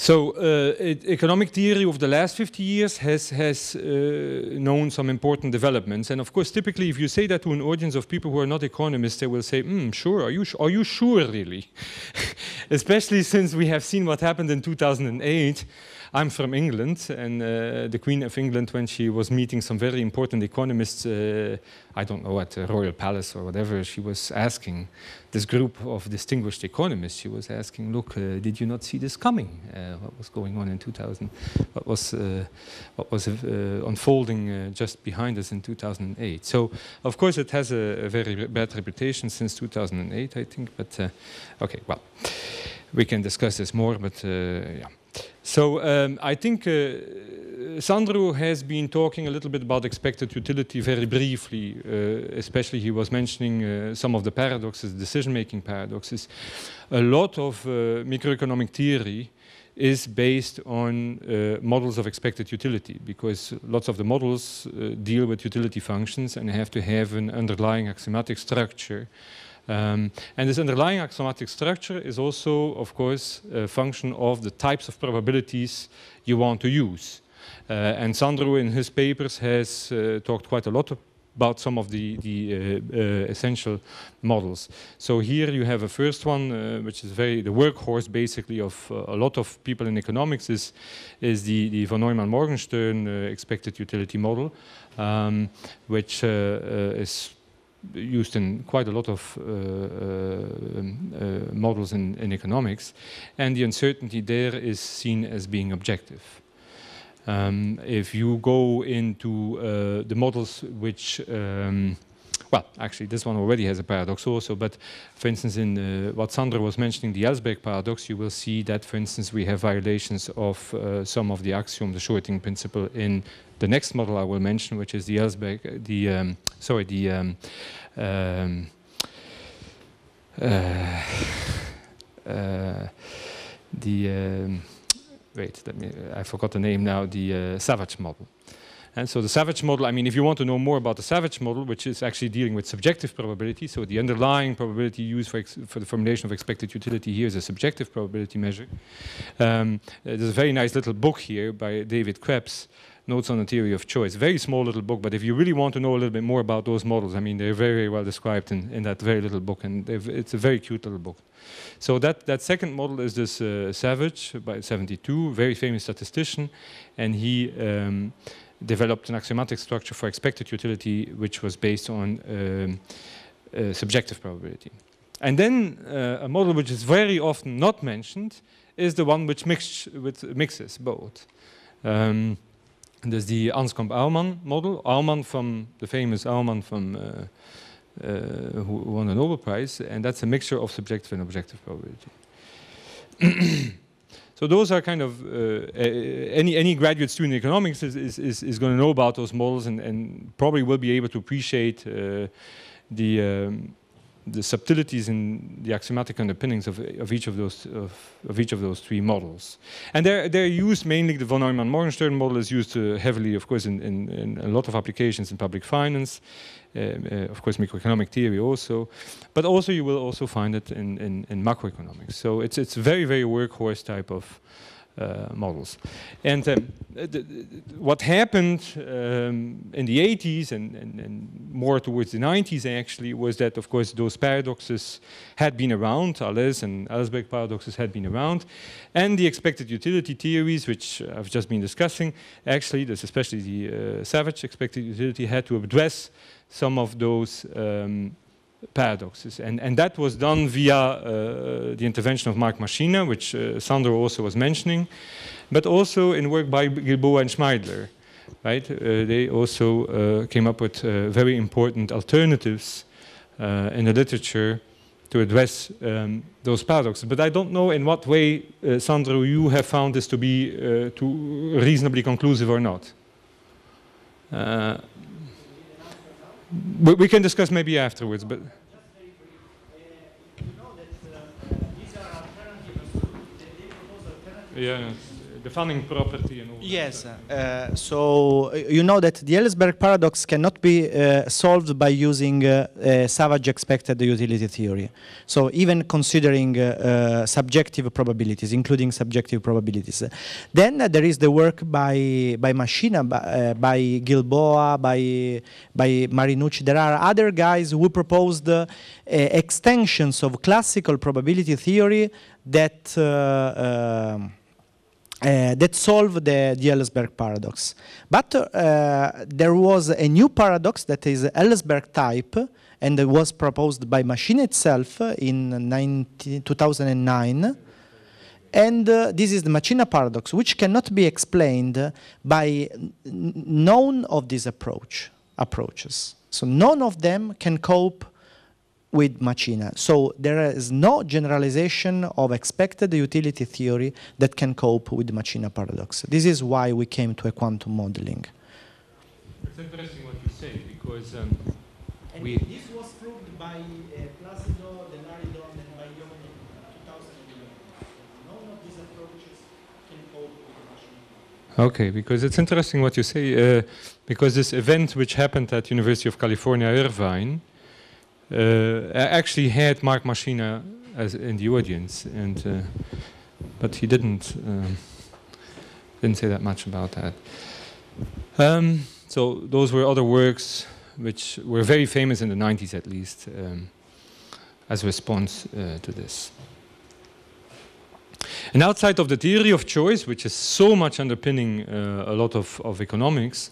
So economic theory of the last 50 years has known some important developments. And of course, typically, if you say that to an audience of people who are not economists, they will say, sure, are you sure, really? Especially since we have seen what happened in 2008. I'm from England, and the Queen of England, when she was meeting some very important economists, I don't know, at the Royal Palace or whatever, she was asking this group of distinguished economists, she was asking, look, did you not see this coming? What was going on in 2000? What was unfolding just behind us in 2008? So, of course, it has a very bad reputation since 2008, I think, but okay, well, we can discuss this more, but yeah. So I think Sandro has been talking a little bit about expected utility very briefly, especially he was mentioning some of the paradoxes, decision-making paradoxes. A lot of microeconomic theory is based on models of expected utility, because lots of the models deal with utility functions and have to have an underlying axiomatic structure. And this underlying axiomatic structure is also, of course, a function of the types of probabilities you want to use. And Sandro, in his papers, has talked quite a lot about some of the essential models. So here you have a first one, which is the workhorse, basically, of a lot of people in economics, is the von Neumann Morgenstern expected utility model, which is used in quite a lot of models in economics, and the uncertainty there is seen as being objective. If you go into the models which, well, actually this one already has a paradox also, but for instance in what Sandra was mentioning, the Ellsberg paradox, you will see that, for instance, we have violations of some of the axioms, the shorting principle, in the next model I will mention, which is the Ellsberg, I forgot the name now, the Savage model. And so the Savage model, I mean, if you want to know more about the Savage model, which is actually dealing with subjective probability, so the underlying probability used for the formulation of expected utility here is a subjective probability measure. There's a very nice little book here by David Krebs, Notes on the Theory of Choice. Very small little book, but if you really want to know a little bit more about those models, I mean, they're very well described in that very little book, and it's a very cute little book. So that second model is this Savage by 72, very famous statistician, and he developed an axiomatic structure for expected utility, which was based on subjective probability. And then a model which is very often not mentioned is the one which mixes both. There's the Anscombe-Aumann model. Aumann, from the famous Aumann, from who won the Nobel Prize, and that's a mixture of subjective and objective probability. So those are kind of any graduate student in economics is going to know about those models and probably will be able to appreciate the subtleties in the axiomatic underpinnings of each of those three models, and they're used mainly. The von Neumann Morgenstern model is used heavily, of course, in a lot of applications in public finance, of course, microeconomic theory also, but also you will also find it in macroeconomics. So it's very, very workhorse type of models. And what happened in the 80s and more towards the 90s actually was that, of course, those paradoxes had been around. Allais and Ellsberg paradoxes had been around, and the expected utility theories, which I've just been discussing, actually, this especially the Savage expected utility, had to address some of those paradoxes, and that was done via the intervention of Mark Machina, which Sandro also was mentioning, but also in work by Gilboa and Schmeidler, right? They also came up with very important alternatives in the literature to address those paradoxes. But I don't know in what way, Sandro, you have found this to be too reasonably conclusive or not. We can discuss maybe afterwards, but yeah, the funding property and all yes, that. Yes, so you know that the Ellsberg paradox cannot be solved by using Savage expected utility theory. So even considering subjective probabilities, including subjective probabilities. Then there is the work by Machina, by Gilboa, by Marinucci. There are other guys who proposed extensions of classical probability theory that that solve the Ellsberg paradox. But there was a new paradox that is Ellsberg type, and it was proposed by Machina itself in 2009. And this is the Machina paradox, which cannot be explained by none of these approaches. So none of them can cope with Machina. So there is no generalization of expected utility theory that can cope with the Machina paradox. This is why we came to a quantum modeling. It's interesting what you say, because this was proved by Placido Delaridon and by Jung in 2011. None of these approaches can cope with Machina. Okay, because it's interesting what you say, because this event which happened at University of California Irvine actually had Mark Machina as in the audience, and but he didn't say that much about that. So those were other works which were very famous in the 90s, at least, as a response to this. And outside of the theory of choice, which is so much underpinning a lot of economics,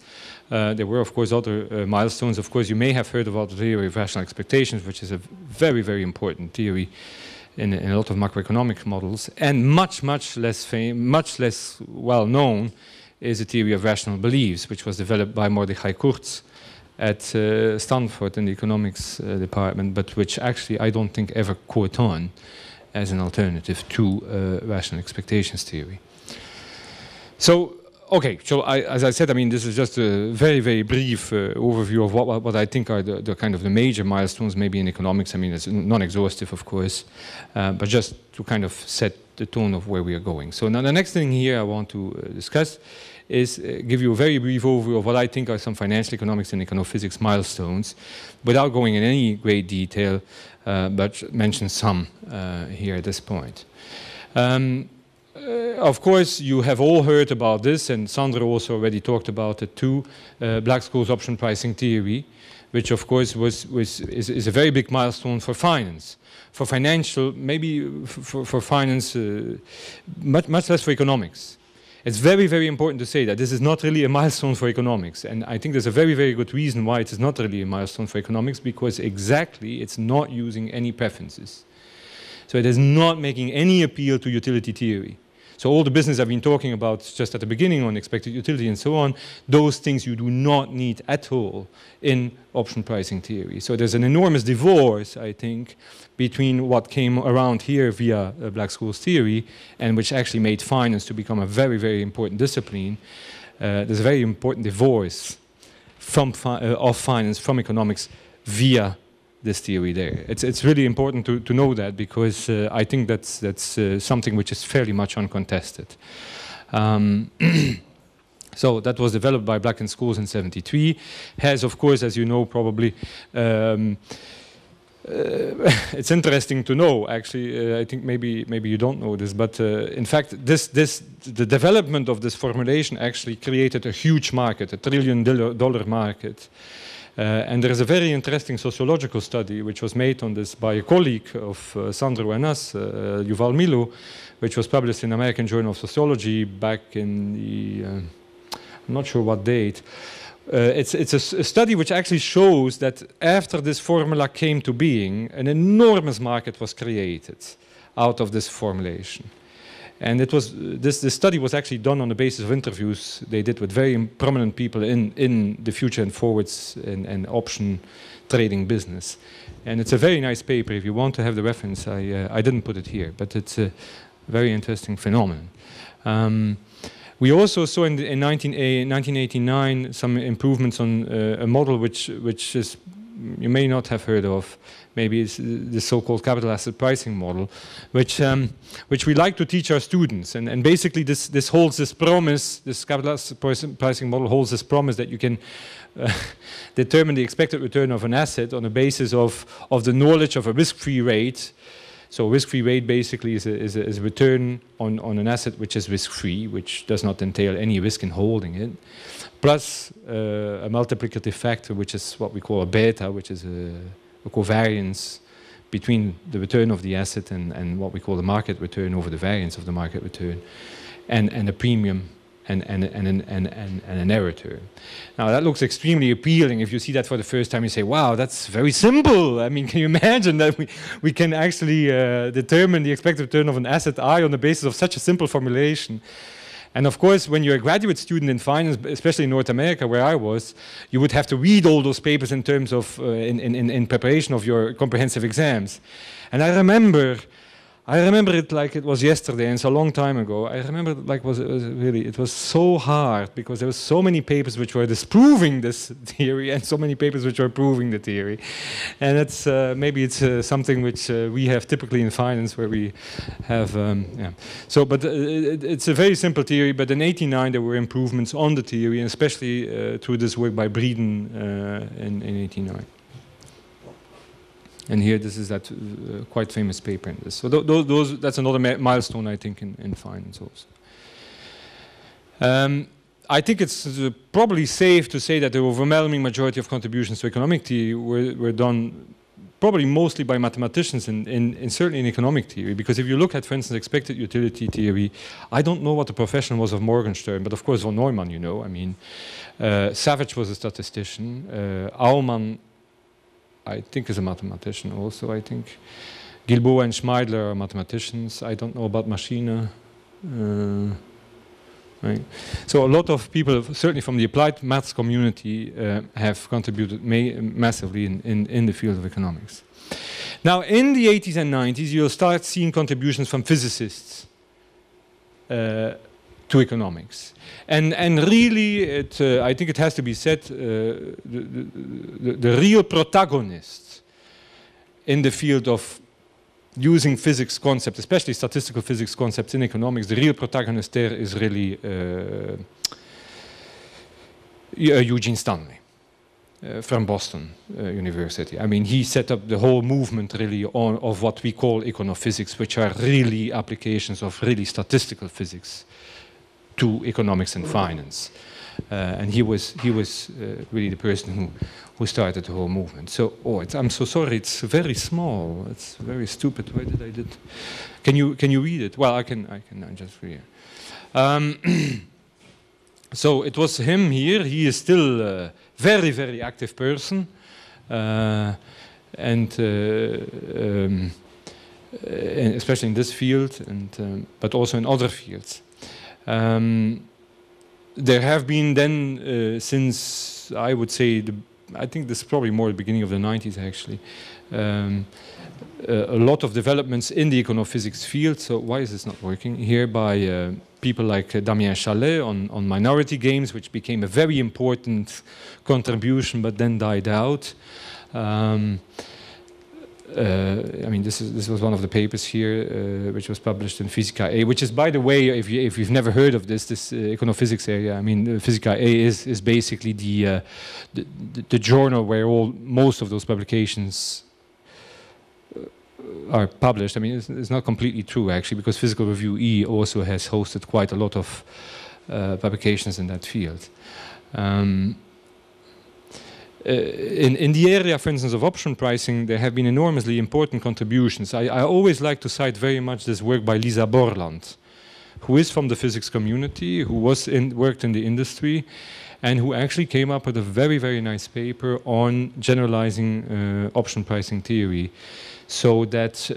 there were, of course, other milestones. Of course, you may have heard about the theory of rational expectations, which is a very, very important theory in a lot of macroeconomic models. And much, much less well-known is the theory of rational beliefs, which was developed by Mordechai Kurtz at Stanford in the economics department, but which actually I don't think ever caught on as an alternative to rational expectations theory. So, okay, so as I said, I mean, this is just a very, very brief overview of what I think are the kind of the major milestones, maybe in economics. I mean, it's non-exhaustive, of course, but just to kind of set the tone of where we are going. So now the next thing here I want to discuss is give you a very brief overview of what I think are some financial economics and econophysics milestones, without going in any great detail, but mention some here at this point. Of course, you have all heard about this, and Sandra also already talked about it too, Black-Scholes option pricing theory, which of course is a very big milestone for finance. For financial, maybe for finance, much less for economics. It's very, very important to say that this is not really a milestone for economics. And I think there's a very, very good reason why it is not really a milestone for economics, because exactly it's not using any preferences. So it is not making any appeal to utility theory. So all the business I've been talking about just at the beginning on expected utility and so on, those things you do not need at all in option pricing theory. So there's an enormous divorce, I think, between what came around here via Black-Scholes theory and which actually made finance to become a very, very important discipline. There's a very important divorce from of finance from economics via this theory there. It's really important to know that, because I think that's something which is fairly much uncontested. So that was developed by Black and Scholes in 73, has, of course, as you know, probably it's interesting to know, actually, I think maybe you don't know this, but in fact, the development of this formulation actually created a huge market, a $1 trillion market. And there is a very interesting sociological study which was made on this by a colleague of Sandro and us, Yuval Milo, which was published in American Journal of Sociology back in the, I'm not sure what date. It's a study which actually shows that after this formula came to being, an enormous market was created out of this formulation. And it was this study was actually done on the basis of interviews they did with very prominent people in the future and forwards and option trading business. And it's a very nice paper. If you want to have the reference, I didn't put it here, but it's a very interesting phenomenon. We also saw in 1989 some improvements on a model which is you may not have heard of. Maybe it's the so-called Capital Asset Pricing Model, which we like to teach our students. And basically this holds this promise, this Capital Asset Pricing Model holds this promise that you can determine the expected return of an asset on the basis of the knowledge of a risk-free rate. So risk-free rate basically is a return on an asset which is risk-free, which does not entail any risk in holding it, plus a multiplicative factor, which is what we call a beta, which is a covariance between the return of the asset and what we call the market return over the variance of the market return, and a premium and an error term. Now that looks extremely appealing. If you see that for the first time, you say, wow, that's very simple. I mean, can you imagine that we can actually determine the expected return of an asset I on the basis of such a simple formulation? And of course, when you're a graduate student in finance, especially in North America, where I was, you would have to read all those papers in terms of in preparation of your comprehensive exams. And I remember it like it was yesterday, and it's a long time ago. I remember it like it was so hard because there were so many papers which were disproving this theory and so many papers which were proving the theory. And it's, maybe it's something which we have typically in finance where we have, yeah. So, but it's a very simple theory, but in '89 there were improvements on the theory, and especially through this work by Breeden in '89. And here, this is that quite famous paper in this. So that's another milestone, I think, in finance also. I think it's probably safe to say that the overwhelming majority of contributions to economic theory were done probably mostly by mathematicians, and certainly in economic theory. Because if you look at, for instance, expected utility theory, I don't know what the profession was of Morgenstern, but of course von Neumann, you know. I mean, Savage was a statistician. Aumann, I think, is a mathematician also, I think. Gilboa and Schmeidler are mathematicians. I don't know about Machina. Right. So a lot of people, certainly from the applied maths community, have contributed massively in the field of economics. Now, in the 80s and 90s, you'll start seeing contributions from physicists to economics. And really, I think it has to be said, the real protagonist in the field of using physics concepts, especially statistical physics concepts in economics, the real protagonist there is really Eugene Stanley from Boston University. I mean, he set up the whole movement really of what we call econophysics, which are really applications of really statistical physics to economics and finance, and he was really the person who started the whole movement. So, I'm so sorry. It's very small. It's very stupid. Why did I did? Can you read it? Well, I can just read it. So it was him here. He is still a very, very active person, and especially in this field, and but also in other fields. There have been then, since I would say, I think this is probably more the beginning of the 90s actually, a lot of developments in the econophysics field. So why is this not working here? By people like Damien Chalet on minority games, which became a very important contribution but then died out. I mean, this was one of the papers here, which was published in Physica A, which is, by the way, if you've never heard of this econophysics area, I mean, Physica A is basically the journal where most of those publications are published. I mean, it's not completely true actually, because Physical Review E also has hosted quite a lot of publications in that field. In the area, for instance, of option pricing, there have been enormously important contributions. I always like to cite very much this work by Lisa Borland, who is from the physics community, who worked in the industry, and who actually came up with a very, very nice paper on generalizing option pricing theory so that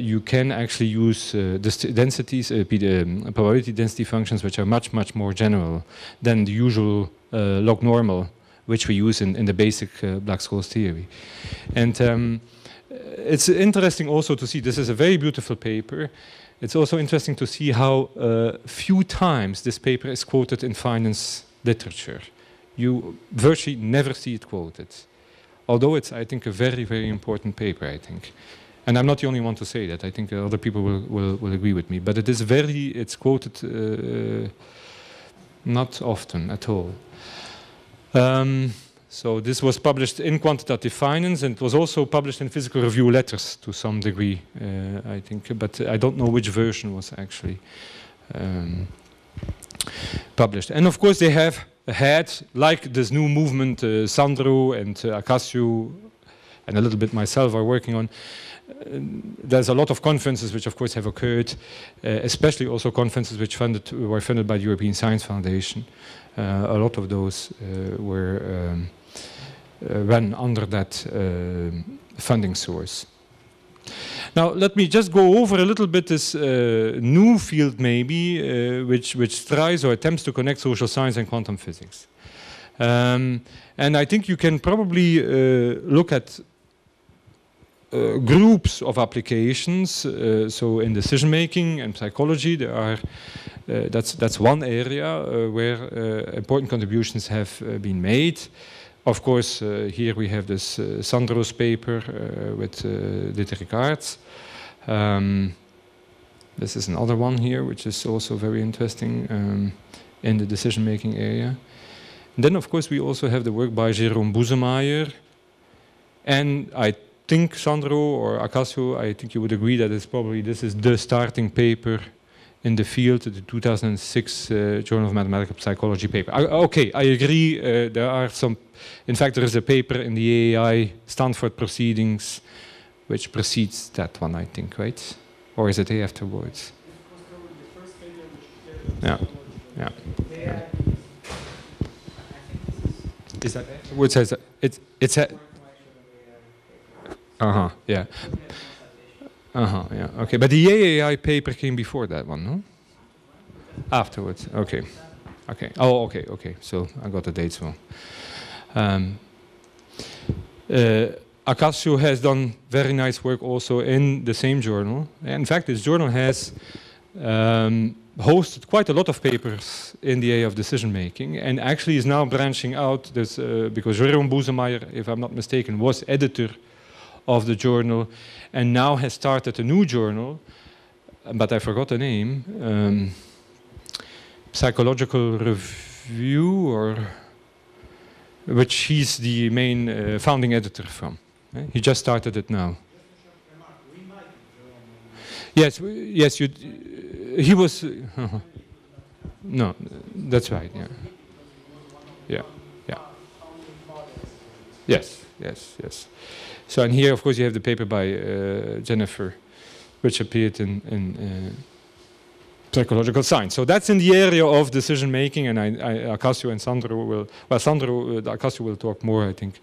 you can actually use probability density functions, which are much, much more general than the usual log normal, which we use in the basic Black-Scholes theory. And it's interesting also to see, this is a very beautiful paper. It's also interesting to see how few times this paper is quoted in finance literature. You virtually never see it quoted. although it's, I think, a very, very important paper, I think. And I'm not the only one to say that. I think other people will agree with me. But it is very, it's quoted not often at all. So this was published in Quantitative Finance, and it was also published in Physical Review Letters to some degree, I think. But I don't know which version was actually published. And of course they have had, like this new movement Sandro and Acasio and a little bit myself are working on, there's a lot of conferences which of course have occurred, especially also conferences which were funded by the European Science Foundation. A lot of those were run under that funding source. Now let me just go over a little bit this new field maybe, which tries or attempts to connect social science and quantum physics. And I think you can probably look at groups of applications. So in decision making and psychology, there are that's one area where important contributions have been made. Of course, here we have this Sandro's paper with Dietrich Aerts. This is another one here, which is also very interesting in the decision-making area. And then, of course, we also have the work by Jerome Busemeyer. And I think Sandro or Acasio, I think you would agree that it's probably, this is the starting paper in the field, the 2006 Journal of Mathematical Psychology paper. Okay, I agree, there are some, in fact there is a paper in the AAI Stanford proceedings which precedes that one, I think, right? Or is it afterwards? Yeah, yeah. Yeah. Is that afterwards? It's a, uh-huh, yeah. Uh-huh, yeah, okay. But the AAI paper came before that one, no? Afterwards, okay. Okay, oh, okay, okay. So I got the dates wrong. Acasio has done very nice work also in the same journal. In fact, this journal has hosted quite a lot of papers in the area of decision making, and actually is now branching out. There's, because Jerome Busemeyer, if I'm not mistaken, was editor of the journal, and now has started a new journal, but I forgot the name, Psychological Review, or which he's the main founding editor from. He just started it now. Yes, yes, you. He was. No, that's right. Yeah. Yeah. Yeah. Yes. Yes. Yes. So, and here, of course, you have the paper by Jennifer, which appeared in Psychological Science. So that's in the area of decision making, and Acasio and Sandro will, well, Sandro, Acasio will talk more, I think,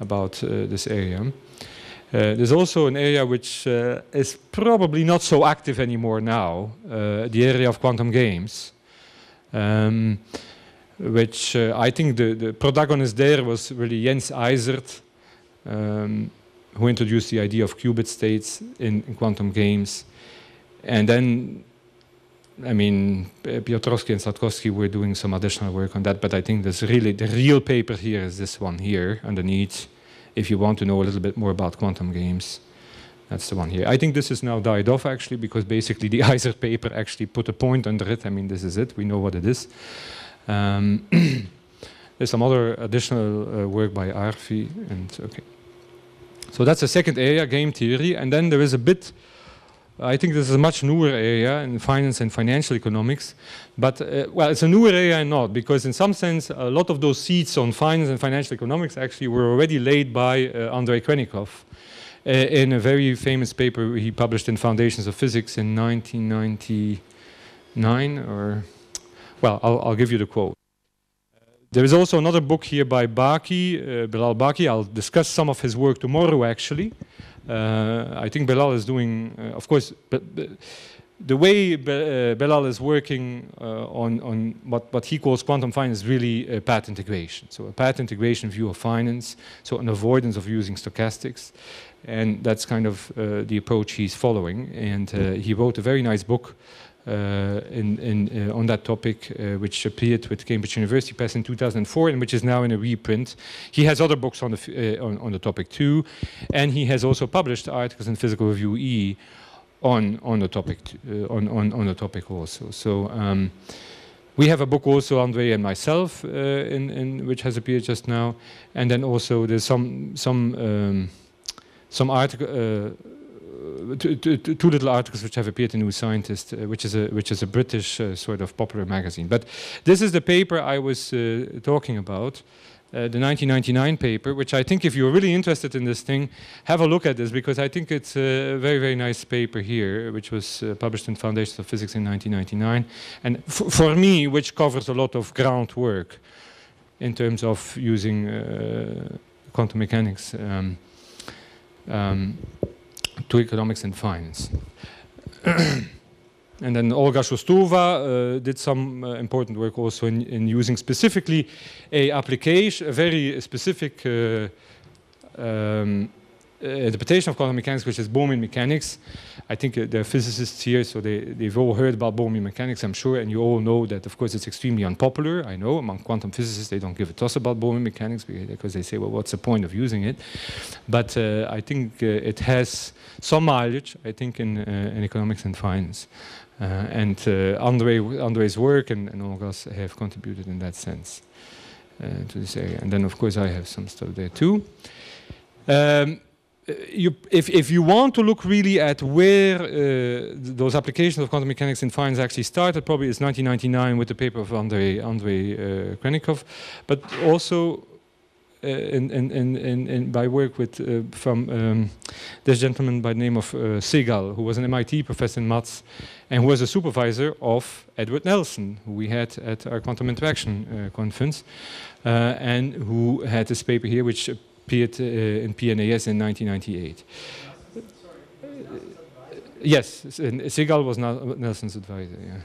about this area. There's also an area which is probably not so active anymore now, the area of quantum games. Which I think the protagonist there was really Jens Eisert, who introduced the idea of qubit states in quantum games. And then, I mean, Piotrowski and Sladkovsky were doing some additional work on that, but I think there's really, the real paper here is this one here underneath. If you want to know a little bit more about quantum games, that's the one here. I think this is now died off actually, because basically the Eisert paper actually put a point under it. I mean, this is it, we know what it is. There's some other additional work by Arfi, and okay. So that's the second area, game theory, and then there is a bit, I think this is a much newer area in finance and financial economics, but well, it's a newer area and not, because in some sense a lot of those seeds on finance and financial economics actually were already laid by Andrei Khrennikov in a very famous paper he published in Foundations of Physics in 1999, or, well, I'll give you the quote. There is also another book here by Baaquie, Belal Baaquie. I'll discuss some of his work tomorrow, actually. I think Belal is doing, of course, but the way Belal is working on what he calls quantum finance is really a path integration. So a path integration view of finance, so an avoidance of using stochastics. And that's kind of the approach he's following. And he wrote a very nice book on that topic, which appeared with Cambridge University Press in 2004, and which is now in a reprint. He has other books on the topic too, and he has also published articles in Physical Review E on the topic on the topic also. So we have a book also, Andrei and myself, which has appeared just now, and then also there's some article. Two little articles which have appeared in New Scientist, which is a British sort of popular magazine. But this is the paper I was talking about, the 1999 paper, which I think if you're really interested in this thing, have a look at this, because I think it's a very, very nice paper here, which was published in Foundations of Physics in 1999. And for me, which covers a lot of groundwork in terms of using quantum mechanics to economics and finance. And then Olga Shostova did some important work also in using specifically a application, a very specific interpretation of quantum mechanics, which is Bohmian mechanics. I think there are physicists here, so they've all heard about Bohmian mechanics, I'm sure, and you all know that, of course, it's extremely unpopular. I know, among quantum physicists, they don't give a toss about Bohmian mechanics because they say, well, what's the point of using it? But I think it has some mileage, I think, in economics and finance. And Andrei's work and Olga's have contributed in that sense to this area. And then, of course, I have some stuff there, too. If you want to look really at where those applications of quantum mechanics in finance actually started, probably it's 1999 with the paper of Andrei Khrennikov, but also by work with from this gentleman by the name of Segal, who was an MIT professor in maths and who was a supervisor of Edward Nelson, who we had at our quantum interaction conference, and who had this paper here, which appeared in PNAS in 1998. Yes, Segal was Nelson's advisor. Yeah.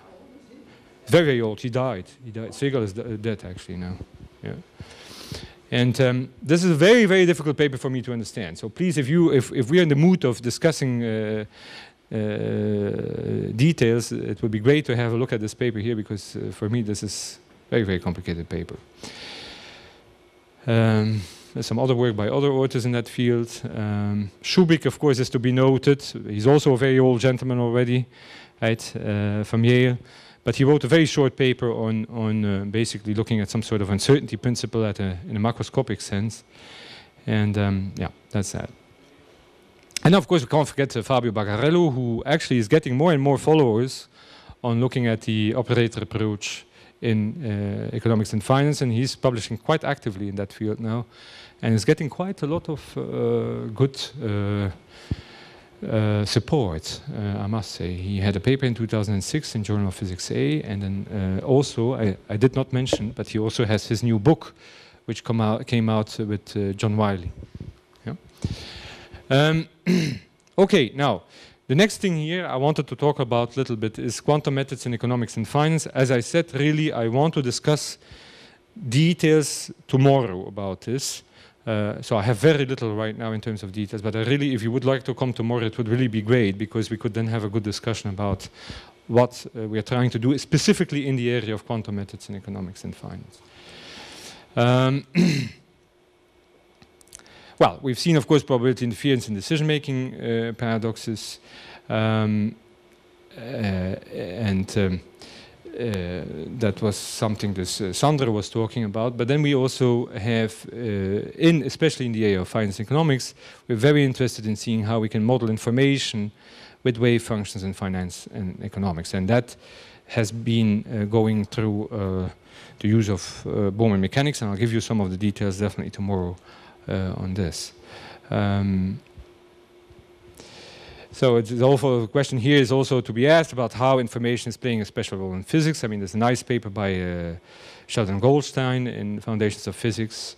Very, very old. He died. He died. Segal is dead actually now. Yeah. And this is a very, very difficult paper for me to understand. So please, if we are in the mood of discussing details, it would be great to have a look at this paper here, because for me this is very, very complicated paper. There's some other work by other authors in that field. Schubrich, of course, is to be noted. He's also a very old gentleman already, right, from Yale. But he wrote a very short paper on basically looking at some sort of uncertainty principle in a macroscopic sense. And yeah, that's that. And of course, we can't forget Fabio Bagarello, who actually is getting more and more followers on looking at the operator approach in economics and finance, and he's publishing quite actively in that field now, and is getting quite a lot of good support, I must say. He had a paper in 2006 in Journal of Physics A, and then also, I did not mention, but he also has his new book, which came out with John Wiley. Yeah. Okay, now, the next thing here I wanted to talk about a little bit is quantum methods in economics and finance. As I said, really, I want to discuss details tomorrow about this. So I have very little right now in terms of details, but I really, if you would like to come tomorrow, it would really be great, because we could then have a good discussion about what we are trying to do specifically in the area of quantum methods in economics and finance. Well, we've seen, of course, probability interference in decision-making paradoxes, that was something this Sandra was talking about. But then we also have, especially in the area of finance economics, we're very interested in seeing how we can model information with wave functions in finance and economics, and that has been going through the use of Bohmian mechanics, and I'll give you some of the details definitely tomorrow. On this. So it's also the question here is also to be asked about how information is playing a special role in physics. I mean, there's a nice paper by Sheldon Goldstein in Foundations of Physics,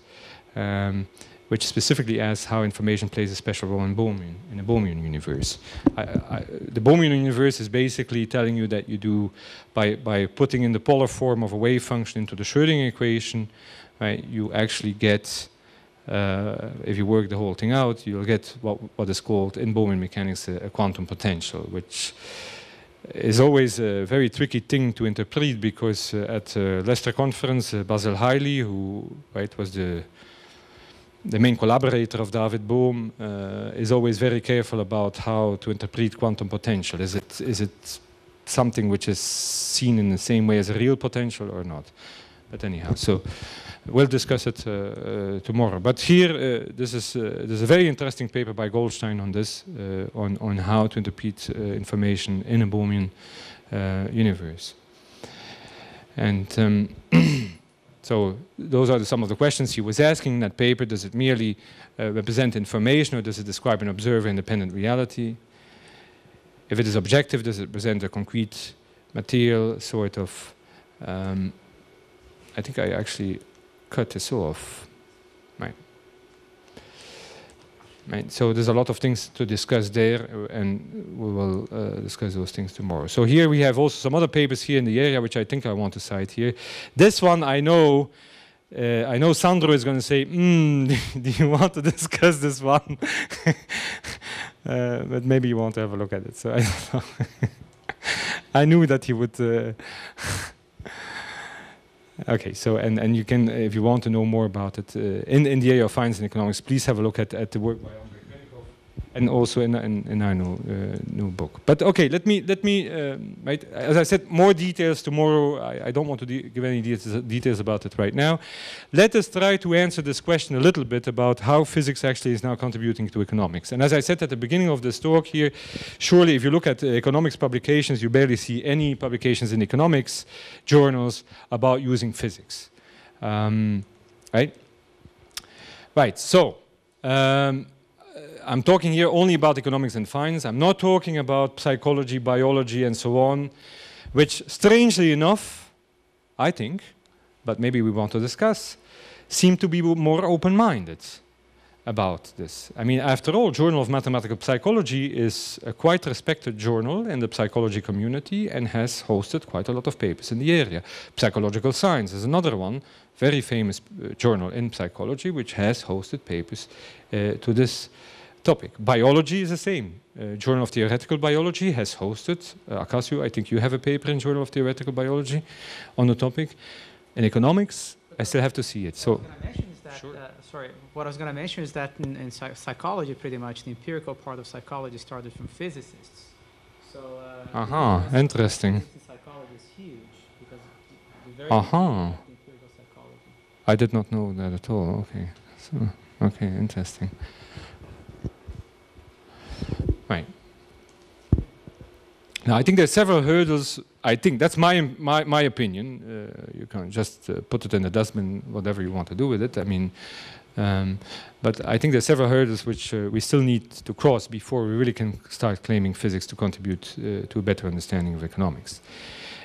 which specifically asks how information plays a special role in the Bohmian universe. The Bohmian universe is basically telling you that you do, by putting in the polar form of a wave function into the Schrödinger equation, right, you actually get, if you work the whole thing out, you'll get what is called in Bohmian mechanics a quantum potential, which is always a very tricky thing to interpret, because at the Leicester Conference, Basil Hiley, who was the main collaborator of David Bohm, is always very careful about how to interpret quantum potential. Is it something which is seen in the same way as a real potential or not? But anyhow, so we'll discuss it tomorrow. But here, there's a very interesting paper by Goldstein on this, on how to interpret information in a Bohmian universe. And so those are some of the questions he was asking in that paper. Does it merely represent information, or does it describe an observer-independent reality? If it is objective, does it present a concrete material sort of... I think I actually cut this off. Right. So there's a lot of things to discuss there, and we will discuss those things tomorrow. So here we have also some other papers here in the area, which I think I want to cite here. This one I know Sandro is going to say, do you want to discuss this one? But maybe you want to have a look at it. So I don't know. I knew that he would. Okay, so and you can, if you want to know more about it in the area of finance and economics, please have a look at the work by Andrei Khrennikov, and also in our new book. But okay, let me, as I said, more details tomorrow. I don't want to give any details about it right now. Let us try to answer this question a little bit about how physics actually is now contributing to economics. And as I said at the beginning of this talk here, surely if you look at economics publications, you barely see any publications in economics journals about using physics. Right, so... I'm talking here only about economics and finance. I'm not talking about psychology, biology, and so on, which, strangely enough, I think, but maybe we want to discuss, seem to be more open-minded about this. I mean, after all, Journal of Mathematical Psychology is a quite respected journal in the psychology community and has hosted quite a lot of papers in the area. Psychological Science is another one, very famous journal in psychology, which has hosted papers to this topic. Biology is the same. Journal of Theoretical Biology has hosted. Acasio, I think you have a paper in Journal of Theoretical Biology on the topic. In economics, I still have to see it. So, what I was going to mention is that in psychology, pretty much the empirical part of psychology started from physicists. So, interesting. Psychology is huge because the very empirical psychology. I did not know that at all. Okay. So, okay, interesting. Right. Now, I think there are several hurdles. I think that's my opinion. You can just put it in the dustbin, whatever you want to do with it. I mean, but I think there are several hurdles which we still need to cross before we really can start claiming physics to contribute to a better understanding of economics.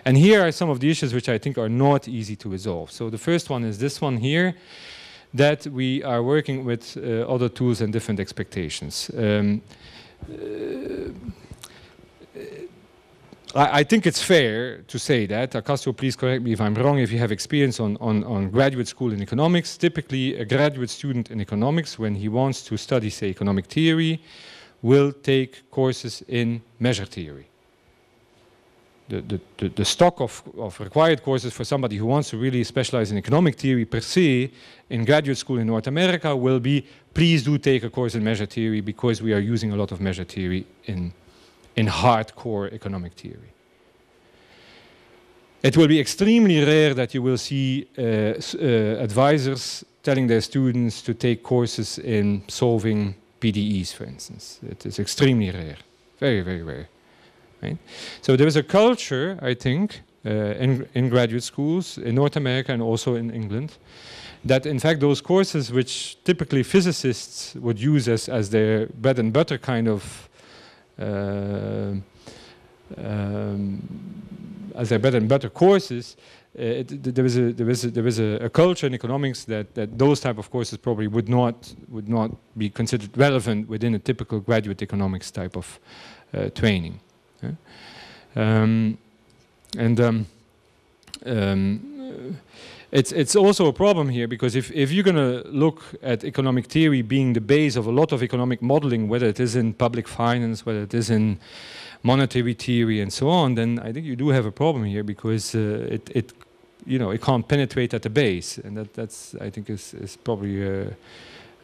And here are some of the issues which I think are not easy to resolve. So the first one is this one here, that we are working with other tools and different expectations. I think it's fair to say that, Acasio, please correct me if I'm wrong, if you have experience on graduate school in economics, typically a graduate student in economics, when he wants to study, say, economic theory, will take courses in measure theory. The stock of required courses for somebody who wants to really specialize in economic theory per se in graduate school in North America will be, please do take a course in measure theory, because we are using a lot of measure theory in hardcore economic theory. It will be extremely rare that you will see advisors telling their students to take courses in solving PDEs, for instance. It is extremely rare, very, very rare. Right? So there is a culture, I think, in graduate schools in North America and also in England, that in fact those courses which typically physicists would use as their bread and butter kind of courses, there is a culture in economics that those type of courses probably would not be considered relevant within a typical graduate economics type of training. it's also a problem here, because if you're going to look at economic theory being the base of a lot of economic modeling, whether it is in public finance, whether it is in monetary theory and so on, then I think you do have a problem here, because it can't penetrate at the base, and that's I think is probably a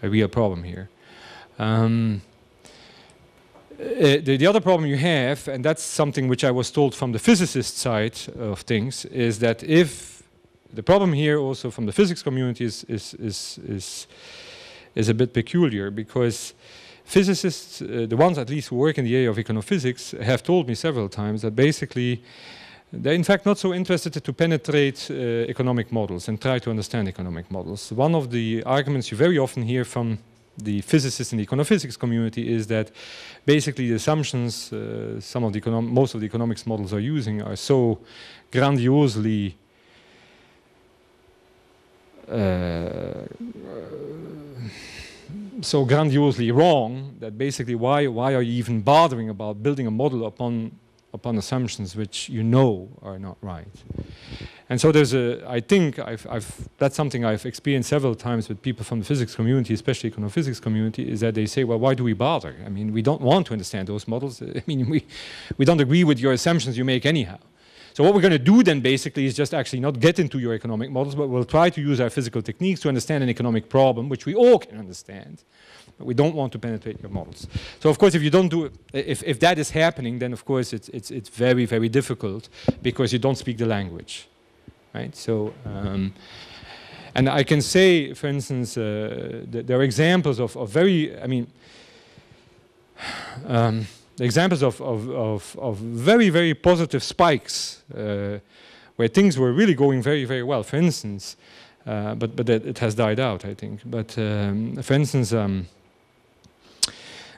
real problem here. The other problem you have, and that's something which I was told from the physicist side of things, is that if the problem here also from the physics community is a bit peculiar, because physicists, the ones at least who work in the area of econophysics, have told me several times that basically they're in fact not so interested to penetrate economic models and try to understand economic models. One of the arguments you very often hear from the physicists in the econophysics community is that basically the assumptions most of the economics models are using are so grandiosely wrong that basically why are you even bothering about building a model upon assumptions which you know are not right? And so there's that's something I've experienced several times with people from the physics community, especially econophysics community, is that they say, well, why do we bother? I mean, we don't want to understand those models. I mean, we don't agree with your assumptions you make anyhow. So what we're going to do then basically is just actually not get into your economic models, but we'll try to use our physical techniques to understand an economic problem, which we all can understand. But we don't want to penetrate your models. So of course, if you don't do it, if that is happening, then of course it's very, very difficult, because you don't speak the language. Right, so, and I can say, for instance, that there are examples of very, very positive spikes where things were really going very, very well. For instance, but it has died out, I think. But for instance,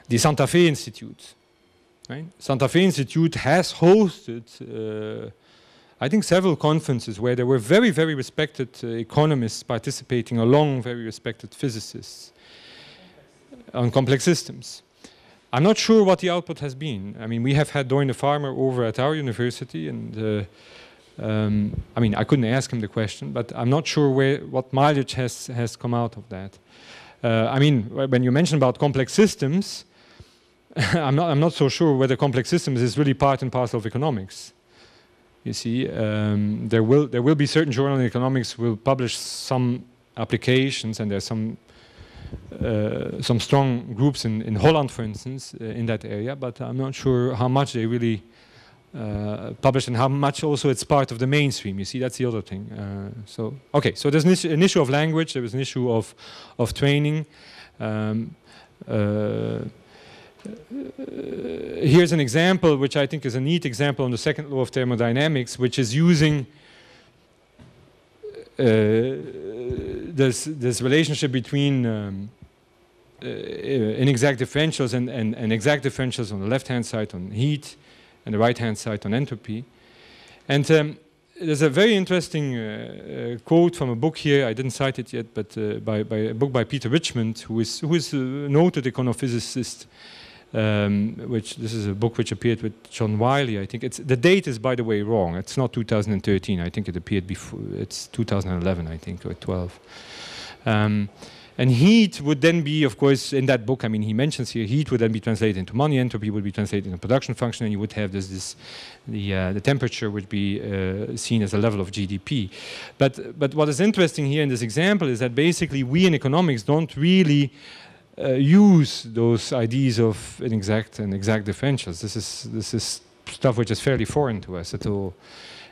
the Santa Fe Institute, right? Santa Fe Institute has hosted, I think, several conferences where there were very, very respected economists participating along very respected physicists on complex systems. I'm not sure what the output has been. I mean, we have had Doyne Farmer over at our university, and I mean, I couldn't ask him the question, but I'm not sure what mileage has come out of that. I mean, when you mention about complex systems, I'm not so sure whether complex systems is really part and parcel of economics. You see, there will be certain journals in economics will publish some applications, and there's some strong groups in Holland, for instance, in that area. But I'm not sure how much they really publish, and how much also it's part of the mainstream. You see, that's the other thing. So there's an issue of language. There was an issue of training. Here's an example, which I think is a neat example on the second law of thermodynamics, which is using this relationship between inexact differentials and exact differentials on the left-hand side on heat and the right-hand side on entropy. And there's a very interesting quote from a book here. I didn't cite it yet, but by a book by Peter Richmond, who is a noted econophysicist. This is a book which appeared with John Wiley, I think. The date is, by the way, wrong. It's not 2013. I think it appeared before. It's 2011, I think, or 12. And heat would then be, of course, in that book, I mean, he mentions here, heat would then be translated into money, entropy would be translated into production function, and you would have the temperature would be seen as a level of GDP. But what is interesting here in this example is that basically we in economics don't really use those ideas of inexact and exact differentials. This is stuff which is fairly foreign to us at all.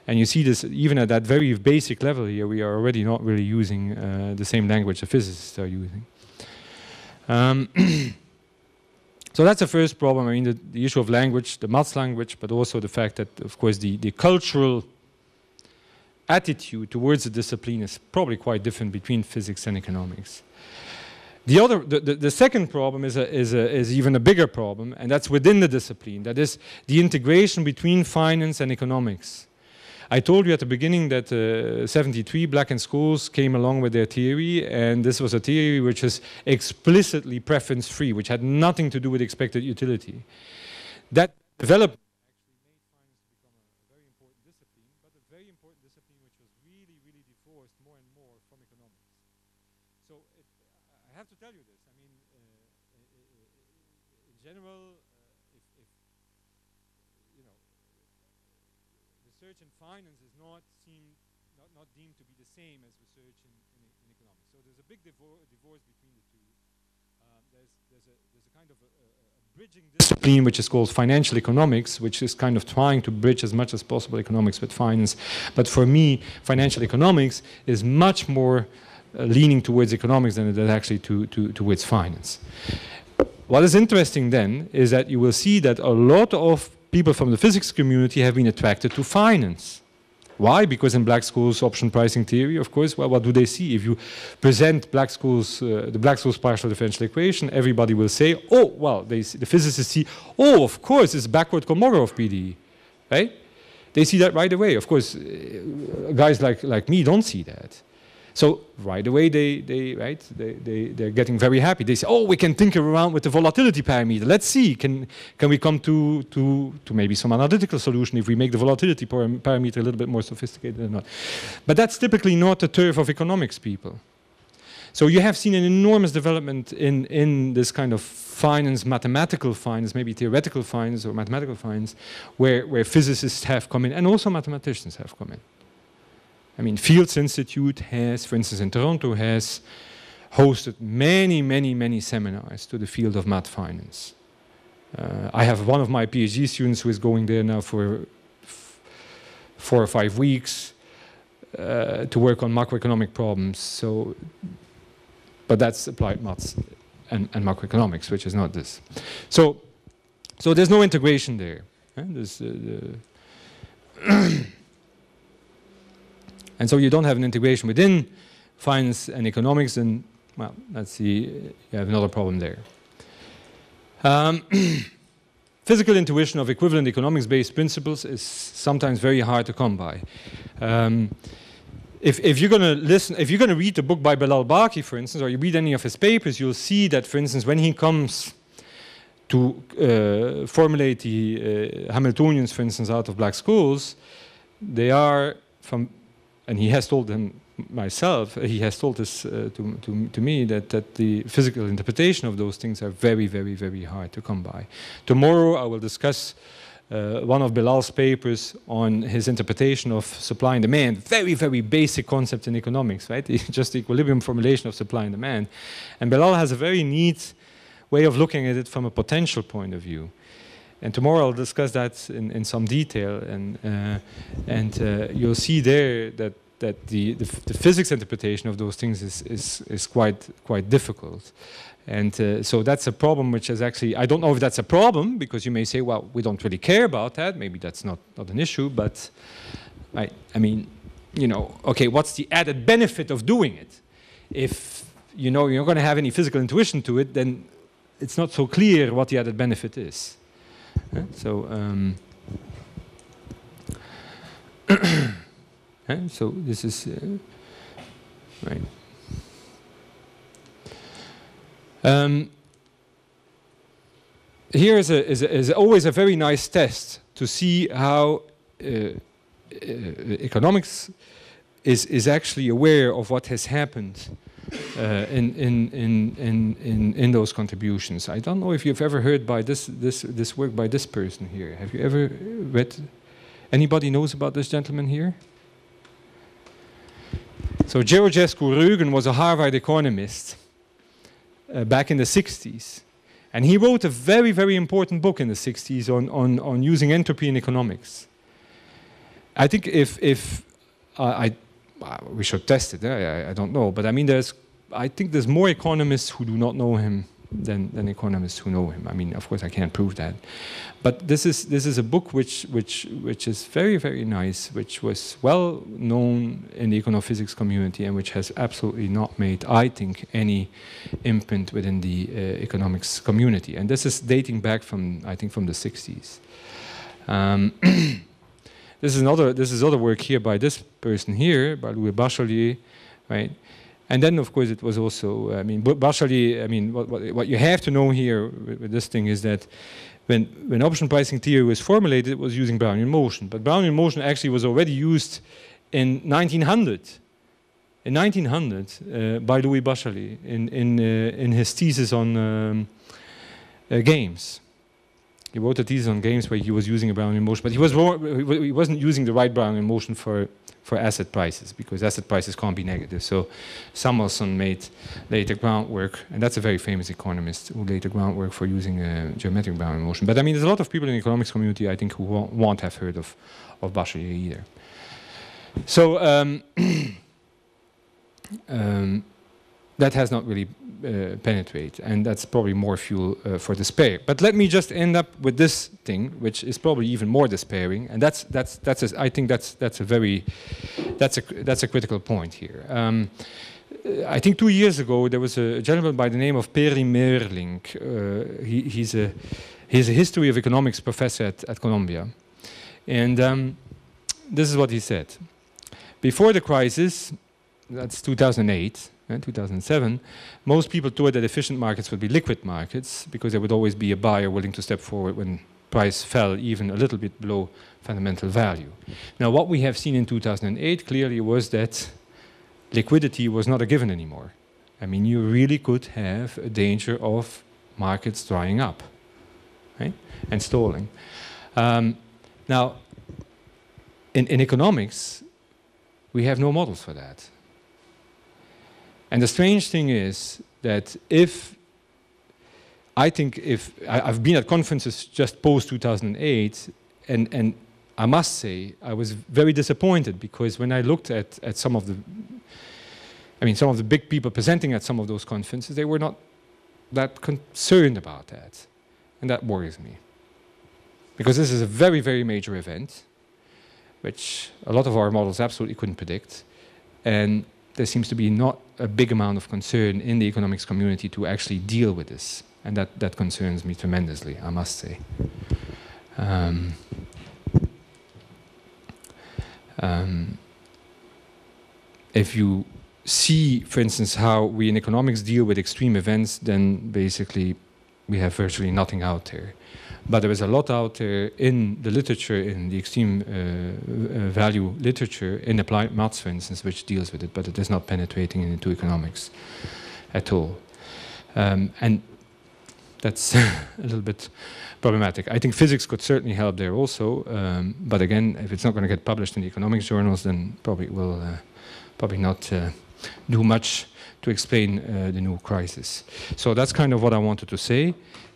And you see this even at that very basic level here, we are already not really using the same language the physicists are using. So that's the first problem. I mean, the issue of language, the maths language, but also the fact that, of course, the cultural attitude towards the discipline is probably quite different between physics and economics. The second problem is even a bigger problem, and that's within the discipline. That is the integration between finance and economics. I told you at the beginning that 73 Black-Scholes came along with their theory, and this was a theory which is explicitly preference-free, which had nothing to do with expected utility. That development actually made finance become a very important discipline, but a very very important discipline which was really, really divorced more and more from economics. So I have to tell you this. I mean, in general, if you know, research in finance is not deemed to be the same as research in economics. So there's a big divorce between the two. There's a kind of a bridging discipline which is called financial economics, which is kind of trying to bridge as much as possible economics with finance. But for me, financial economics is much more leaning towards economics than it is actually towards finance. What is interesting then is that you will see that a lot of people from the physics community have been attracted to finance. Why? Because in Black-Scholes option pricing theory, of course, well, what do they see? If you present the Black-Scholes partial differential equation, everybody will say, oh, well, the physicists see, oh, of course, it's backward Kolmogorov PDE, right? They see that right away. Of course, guys like me don't see that. So right away, they're getting very happy. They say, oh, we can tinker around with the volatility parameter. Let's see, can we come to maybe some analytical solution if we make the volatility parameter a little bit more sophisticated or not. But that's typically not the turf of economics people. So you have seen an enormous development in this kind of finance, mathematical finance, maybe theoretical finance or mathematical finance, where physicists have come in and also mathematicians have come in. I mean, Fields Institute has, for instance, in Toronto, has hosted many, many, many seminars to the field of math finance. I have one of my PhD students who is going there now for 4 or 5 weeks to work on macroeconomic problems. So, but that's applied maths and macroeconomics, which is not this. So there's no integration there. There's And so you don't have an integration within finance and economics, and, well, let's see, you have another problem there. Physical intuition of equivalent economics-based principles is sometimes very hard to come by. If you're going to read the book by Belal Baaquie, for instance, or you read any of his papers, you'll see that, for instance, when he comes to formulate the Hamiltonians, for instance, out of Black-Scholes, they are from... And he has told them myself. He has told this to me that the physical interpretation of those things are very, very, very hard to come by. Tomorrow I will discuss one of Belal's papers on his interpretation of supply and demand. Very, very basic concept in economics, right? Just the equilibrium formulation of supply and demand. And Belal has a very neat way of looking at it from a potential point of view. And tomorrow I'll discuss that in some detail, and you'll see there that the physics interpretation of those things is quite difficult, and so that's a problem which is actually, I don't know if that's a problem, because you may say, well, we don't really care about that, maybe that's not an issue, but I mean, you know, okay, what's the added benefit of doing it? If you know you're not going to have any physical intuition to it, then it's not so clear what the added benefit is. So this is right. Here is always a very nice test to see how economics is actually aware of what has happened in those contributions. I don't know if you've ever heard by this work by this person here. Have you ever read? Anybody knows about this gentleman here? So Georgescu Roegen was a Harvard economist back in the 60s, and he wrote a very, very important book in the 60s on using entropy in economics. I think we should test it. I don't know, but I mean, I think there's more economists who do not know him than economists who know him. I mean, of course, I can't prove that, but this is a book which is very, very nice, which was well known in the econophysics community, and which has absolutely not made, I think, any imprint within the economics community. And this is dating back from, I think, from the 60s. This is other work here by this person here, by Louis Bachelier, right? And then, of course, it was also, I mean, Bachelier, I mean, what you have to know here with this thing is that when option pricing theory was formulated, it was using Brownian motion. But Brownian motion actually was already used in 1900. In 1900, by Louis Baschali in his thesis on games. He wrote a thesis on games where he was using a Brownian motion, but he wasn't using the right Brownian motion for asset prices, because asset prices can't be negative. So Samuelson made later groundwork, and that's a very famous economist who laid the groundwork for using a geometric Brownian motion. But I mean, there's a lot of people in the economics community, I think, who won't have heard of Baschali either. So that has not really penetrated, and that's probably more fuel for despair. But let me just end up with this thing, which is probably even more despairing, and I think that's a critical point here. I think 2 years ago there was a gentleman by the name of Peri Meerling. He's a history of economics professor at Columbia, and this is what he said. Before the crisis, that's 2008 and 2007, most people thought that efficient markets would be liquid markets, because there would always be a buyer willing to step forward when price fell even a little bit below fundamental value. Now, what we have seen in 2008 clearly was that liquidity was not a given anymore. I mean, you really could have a danger of markets drying up, right? And stalling. Now, in economics, we have no models for that. And the strange thing is that I've been at conferences just post-2008, and I must say I was very disappointed, because when I looked at some of the, some of the big people presenting at some of those conferences, they were not that concerned about that. And that worries me, because this is a very, very major event, which a lot of our models absolutely couldn't predict. And there seems to be not a big amount of concern in the economics community to actually deal with this. And that concerns me tremendously, I must say. If you see, for instance, how we in economics deal with extreme events, then basically we have virtually nothing out there. But there is a lot out there in the literature, in the extreme value literature, in applied maths, for instance, which deals with it, but it is not penetrating into economics at all. And that's a little bit problematic. I think physics could certainly help there also, but again, if it's not going to get published in the economics journals, then probably will probably not do much to explain the new crisis. So that's kind of what I wanted to say.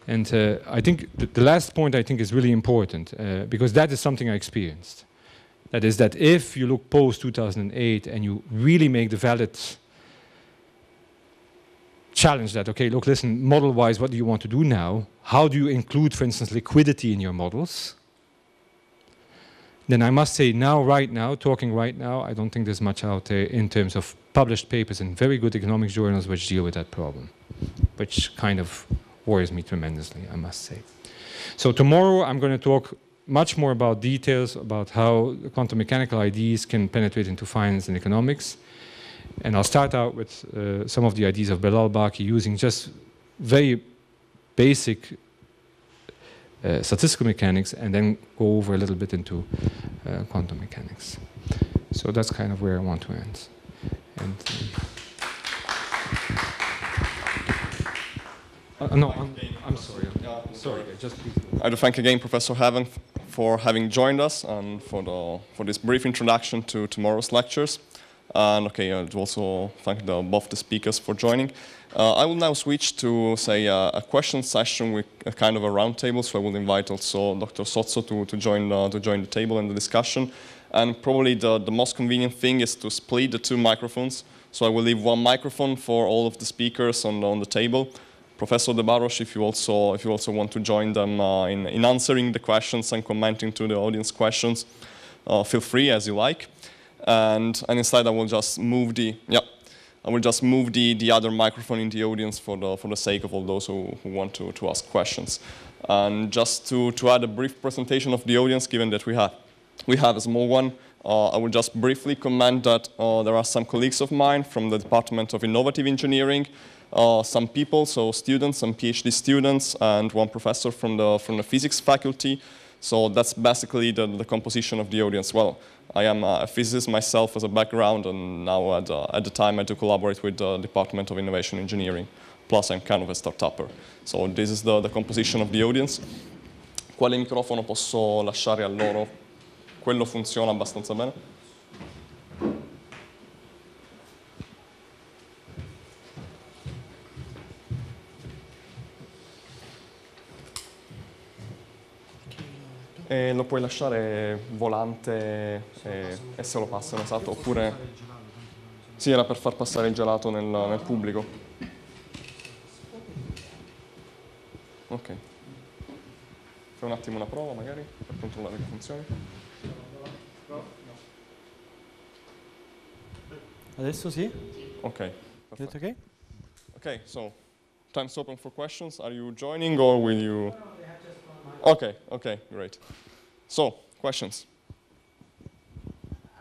And I think the last point I think is really important, because that is something I experienced. That is that if you look post-2008 and you really make the valid challenge that, okay, look, listen, model-wise, what do you want to do now? How do you include, for instance, liquidity in your models? Then I must say now, right now, I don't think there's much out there in terms of published papers in very good economics journals which deal with that problem, which kind of worries me tremendously, I must say. So tomorrow I'm going to talk much more about details about how quantum mechanical ideas can penetrate into finance and economics. And I'll start out with some of the ideas of Belal Baaquie, using just very basic statistical mechanics, and then go over a little bit into quantum mechanics. So that's kind of where I want to end. And, no, I'm sorry. Sorry, just please. I'd like to thank again Professor Haven for having joined us and for this brief introduction to tomorrow's lectures. And okay, I'd also thank both the speakers for joining. I will now switch to, say, a question session with a kind of a roundtable. So I will invite also Dr. Sozzo to join the table and the discussion. And probably the most convenient thing is to split the two microphones. So I will leave one microphone for all of the speakers on the table. Professor De Baroš, if you also want to join them in answering the questions and commenting to the audience questions, feel free as you like. And instead, I will just move the other microphone in the audience for the sake of all those who want to ask questions. And just to add a brief presentation of the audience, given that we have a small one, I will just briefly comment that there are some colleagues of mine from the Department of Innovative Engineering some people, so students, some PhD students, and one professor from the physics faculty. So that's basically the composition of the audience. Well, I am a physicist myself as a background, and now at the time I do collaborate with the Department of Innovation Engineering. Plus, I'm kind of a start-upper. So this is the composition of the audience. Quale microfono posso lasciare a loro? Quello funziona abbastanza bene? E lo puoi lasciare volante e se lo passano, esatto, oppure... Sì, era per far passare il gelato nel pubblico. Ok. Fai un attimo una prova, magari, per controllare che funzioni. Adesso sì? Ok. Perfetto. Ok? Ok, so, time's open for questions. Are you joining or will you... Okay, okay, great. So, questions? I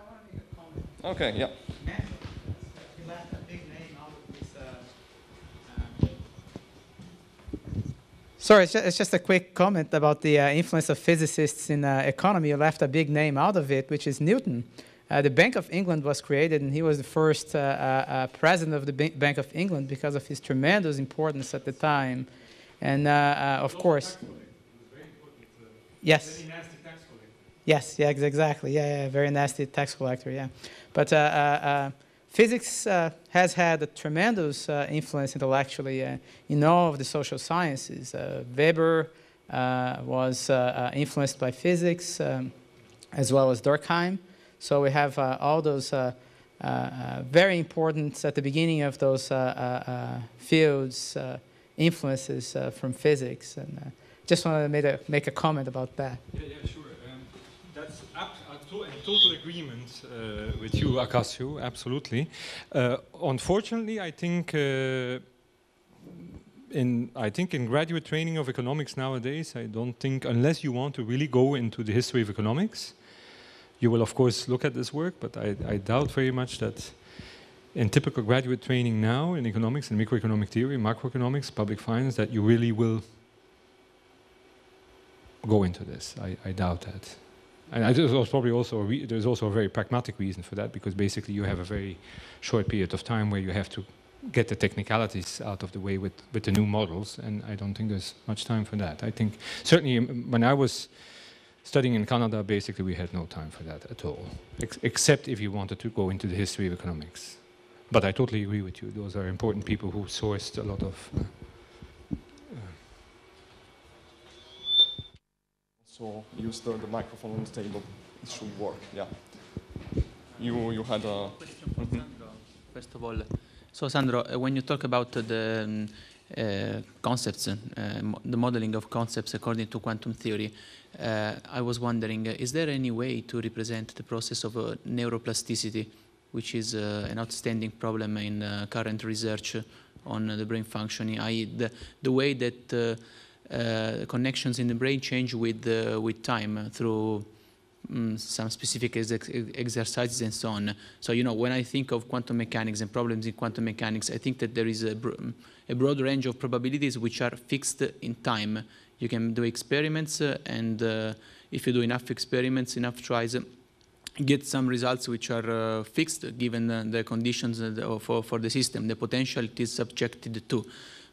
want to make a comment. Okay, yeah. You left a big name out of this. Sorry, it's just a quick comment about the influence of physicists in economy. You left a big name out of it, which is Newton. The Bank of England was created, and he was the first president of the Bank of England because of his tremendous importance at the time. And, of course... Yes. Very nasty tax collector. Yes. Yeah. Exactly. Yeah. Very nasty tax collector. Yeah. But physics has had a tremendous influence intellectually in all of the social sciences. Weber was influenced by physics, as well as Durkheim. So we have all those very important at the beginning of those fields influences from physics and. Just wanted to make a comment about that. Yeah, yeah, sure. That's a total agreement with you, Akasio, absolutely. Unfortunately, I think in graduate training of economics nowadays, I don't think, unless you want to really go into the history of economics, you will of course look at this work, but I doubt very much that in typical graduate training now in economics, in microeconomic theory, macroeconomics, public finance, that you really will go into this. I doubt that, and there's also a very pragmatic reason for that, because basically you have a very short period of time where you have to get the technicalities out of the way with the new models, and I don't think there's much time for that. I think certainly when I was studying in Canada, basically we had no time for that at all, except if you wanted to go into the history of economics. But I totally agree with you. Those are important people who sourced a lot of. So use the microphone on the table. It should work. Yeah. You had a question for Sandro. First of all, so Sandro, when you talk about the concepts, the modeling of concepts according to quantum theory, I was wondering: is there any way to represent the process of neuroplasticity, which is an outstanding problem in current research on the brain functioning, i.e., the way that connections in the brain change with time through some specific exercises and so on. So, you know, when I think of quantum mechanics and problems in quantum mechanics, I think that there is a broad range of probabilities which are fixed in time. You can do experiments, and if you do enough experiments, enough tries, get some results which are fixed given the conditions for the system, the potential it is subjected to.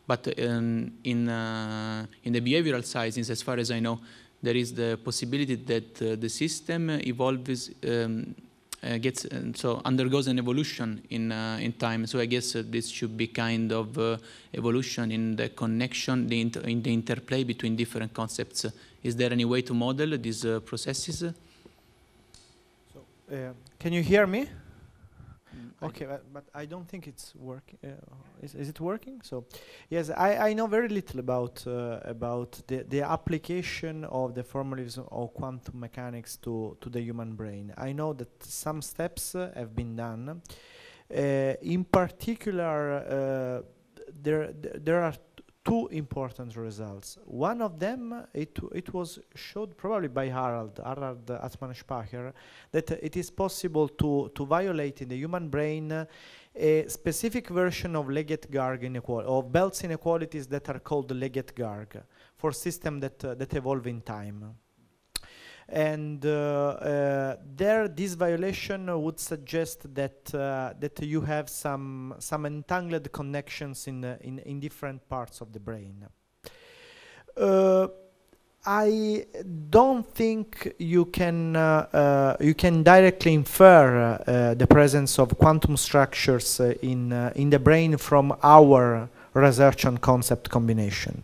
But in the behavioral sciences, as far as I know, there is the possibility that the system evolves, undergoes an evolution in time. So I guess this should be kind of evolution in the connection, in the interplay between different concepts. Is there any way to model these processes? So, can you hear me? Okay, but I don't think it's working. Is it working? So, yes, I know very little about the application of the formalism of quantum mechanics to the human brain. I know that some steps have been done. In particular, there are two important results. One of them, it was showed probably by Harald Atman-Spacher, that it is possible to violate in the human brain a specific version of Leggett-Garg inequality, of Bell's inequalities that are called Leggett-Garg for systems that evolve in time. And there, this violation would suggest that you have some entangled connections in different parts of the brain. I don't think you can directly infer the presence of quantum structures in the brain from our research on concept combination.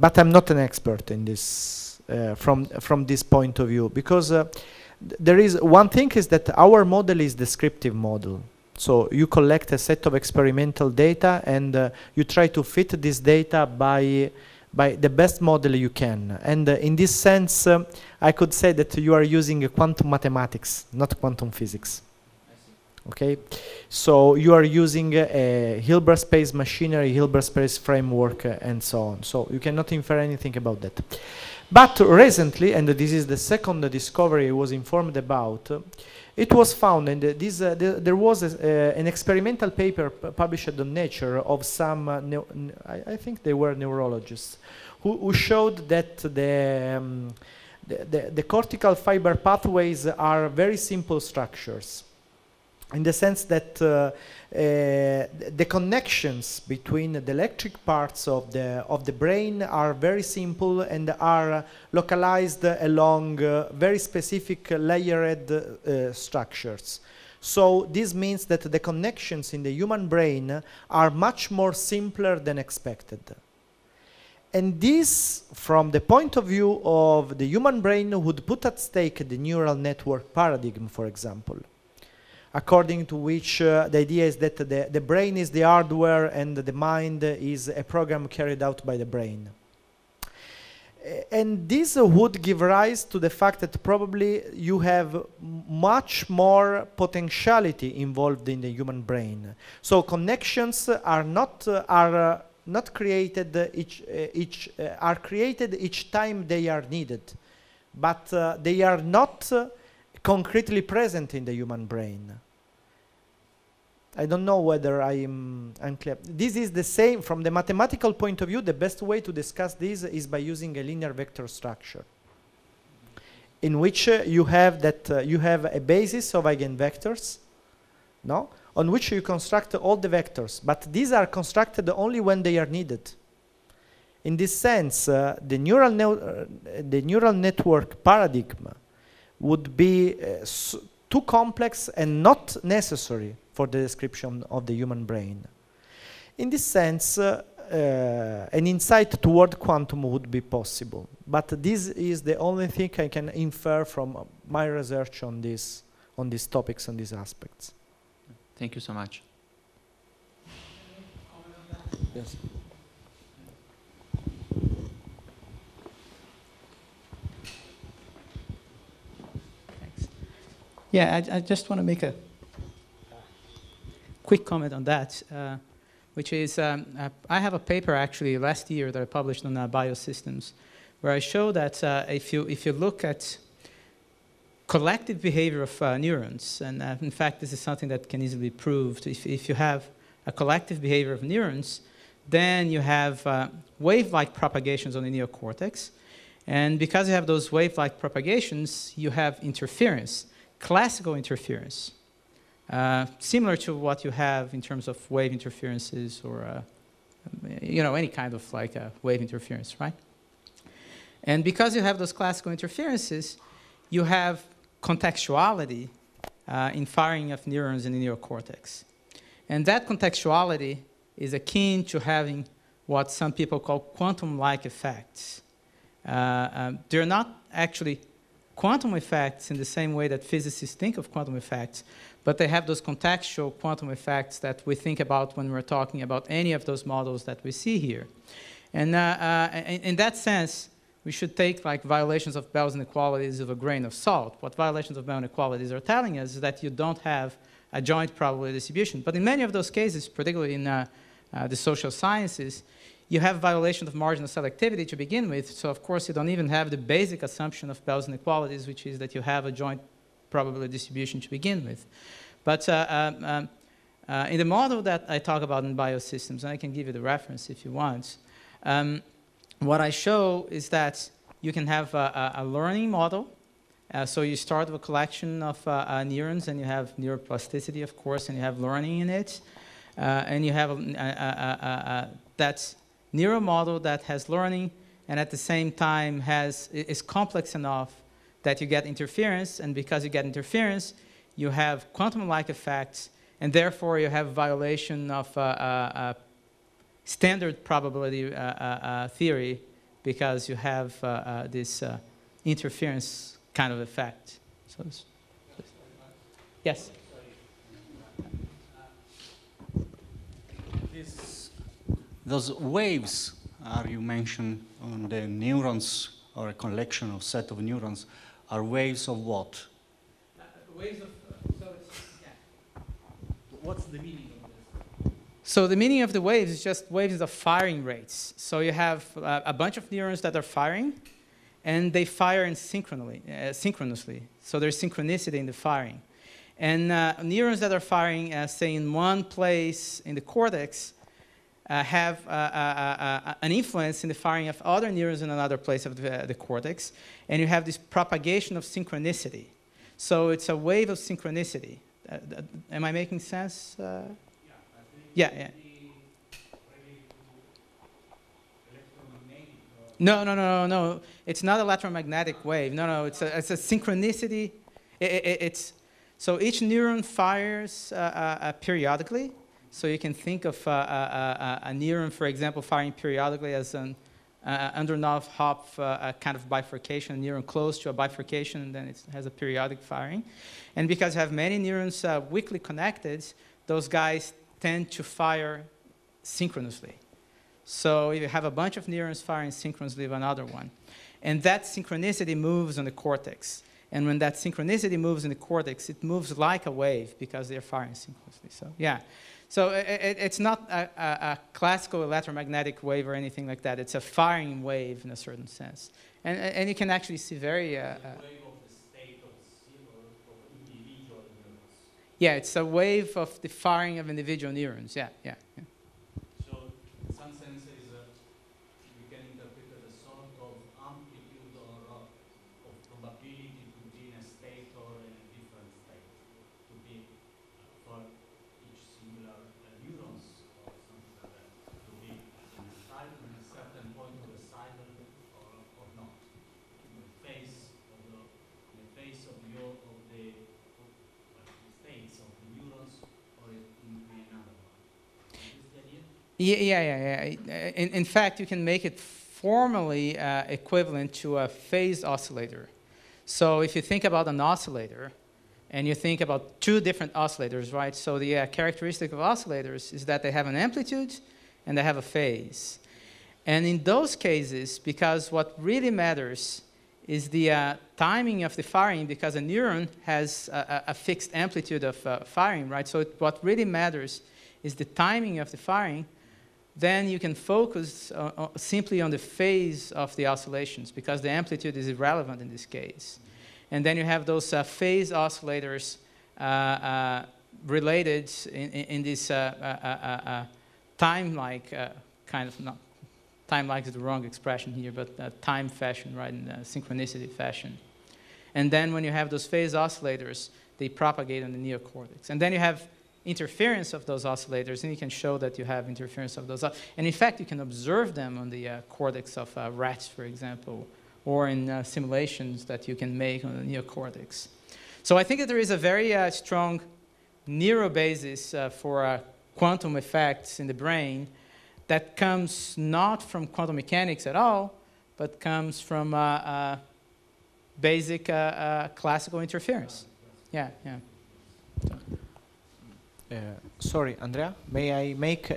But I'm not an expert in this. From this point of view, because there is one thing is that our model is descriptive model. So you collect a set of experimental data and you try to fit this data by the best model you can. And in this sense, I could say that you are using quantum mathematics, not quantum physics. Okay, so you are using a Hilbert space machinery, Hilbert space framework, and so on. So you cannot infer anything about that. But recently, and this is the second discovery I was informed about, it was found, and there was an experimental paper published on Nature of some, I think they were neurologists, who showed that the cortical fiber pathways are very simple structures, in the sense that the connections between the electric parts of the brain are very simple and are localized along very specific layered structures. So this means that the connections in the human brain are much more simpler than expected. And this, from the point of view of the human brain, would put at stake the neural network paradigm, for example, according to which the idea is that the brain is the hardware and the mind is a program carried out by the brain. And this would give rise to the fact that probably you have much more potentiality involved in the human brain. So connections are not created are created each time they are needed, but they are not concretely present in the human brain. I don't know whether I am unclear. This is the same, from the mathematical point of view, the best way to discuss this is by using a linear vector structure, in which you have a basis of eigenvectors, no? On which you construct all the vectors, but these are constructed only when they are needed. In this sense, the neural network paradigm would be too complex and not necessary for the description of the human brain. In this sense, an insight toward quantum would be possible, but this is the only thing I can infer from my research on this, on these topics, on these aspects. Thank you so much. Yes. Yeah, I just want to make a quick comment on that, which is I have a paper actually last year that I published on biosystems, where I show that if you look at collective behavior of neurons, and in fact this is something that can easily be proved, if you have a collective behavior of neurons, then you have wave-like propagations on the neocortex, and because you have those wave-like propagations, you have interference. Classical interference, similar to what you have in terms of wave interferences or, you know, any kind of like wave interference, right? And because you have those classical interferences, you have contextuality in firing of neurons in the neocortex. And that contextuality is akin to having what some people call quantum-like effects. They're not actually quantum effects in the same way that physicists think of quantum effects, but they have those contextual quantum effects that we think about when we're talking about any of those models that we see here. And in that sense, we should take like violations of Bell's inequalities with a grain of salt. What violations of Bell inequalities are telling us is that you don't have a joint probability distribution. But in many of those cases, particularly in the social sciences, you have violation of marginal selectivity to begin with, so of course you don't even have the basic assumption of Bell's inequalities, which is that you have a joint probability distribution to begin with. But in the model that I talk about in biosystems, and I can give you the reference if you want, what I show is that you can have a learning model. So you start with a collection of neurons, and you have neuroplasticity, of course, and you have learning in it. And you have that neural model that has learning, and at the same time is complex enough that you get interference. And because you get interference, you have quantum-like effects, and therefore you have violation of standard probability theory, because you have this interference kind of effect. So it's, yes? Those waves you mentioned on the neurons, or a collection of set of neurons, are waves of what? Waves of, so it's, yeah. What's the meaning of this? So the meaning of the waves is just waves of firing rates. So you have a bunch of neurons that are firing, and they fire synchronously. So there's synchronicity in the firing. And neurons that are firing, say, in one place in the cortex, have an influence in the firing of other neurons in another place of the cortex. And you have this propagation of synchronicity. So it's a wave of synchronicity. Am I making sense? Yeah. No. It's not an electromagnetic wave. No. It's a synchronicity. So each neuron fires periodically. So you can think of a neuron, for example, firing periodically as an Andronov-Hopf kind of bifurcation, a neuron close to a bifurcation, and then it has a periodic firing. And because you have many neurons weakly connected, those guys tend to fire synchronously. So you have a bunch of neurons firing synchronously with another one. And that synchronicity moves on the cortex. And when that synchronicity moves in the cortex, it moves like a wave because they're firing synchronously. So yeah. So it's not a classical electromagnetic wave or anything like that. It's a firing wave in a certain sense. And you can actually see very... Yeah, it's a wave of the firing of individual neurons. Yeah. Yeah. In fact, you can make it formally equivalent to a phase oscillator. So if you think about an oscillator, and you think about two different oscillators, right? So the characteristic of oscillators is that they have an amplitude and they have a phase. And in those cases, because what really matters is the timing of the firing, because a neuron has a fixed amplitude of firing, right? So what really matters is the timing of the firing. Then you can focus simply on the phase of the oscillations, because the amplitude is irrelevant in this case. And then you have those phase oscillators related in this time-like kind of, not time-like is the wrong expression here, but time fashion, right, in synchronicity fashion. And then when you have those phase oscillators, they propagate on the neocortex. And then you have interference of those oscillators, and you can show that you have interference of those. And in fact, you can observe them on the cortex of rats, for example, or in simulations that you can make on the neocortex. So I think that there is a very strong neural basis for quantum effects in the brain that comes not from quantum mechanics at all, but comes from basic classical interference. Yeah. Sorry, Andrea. May I make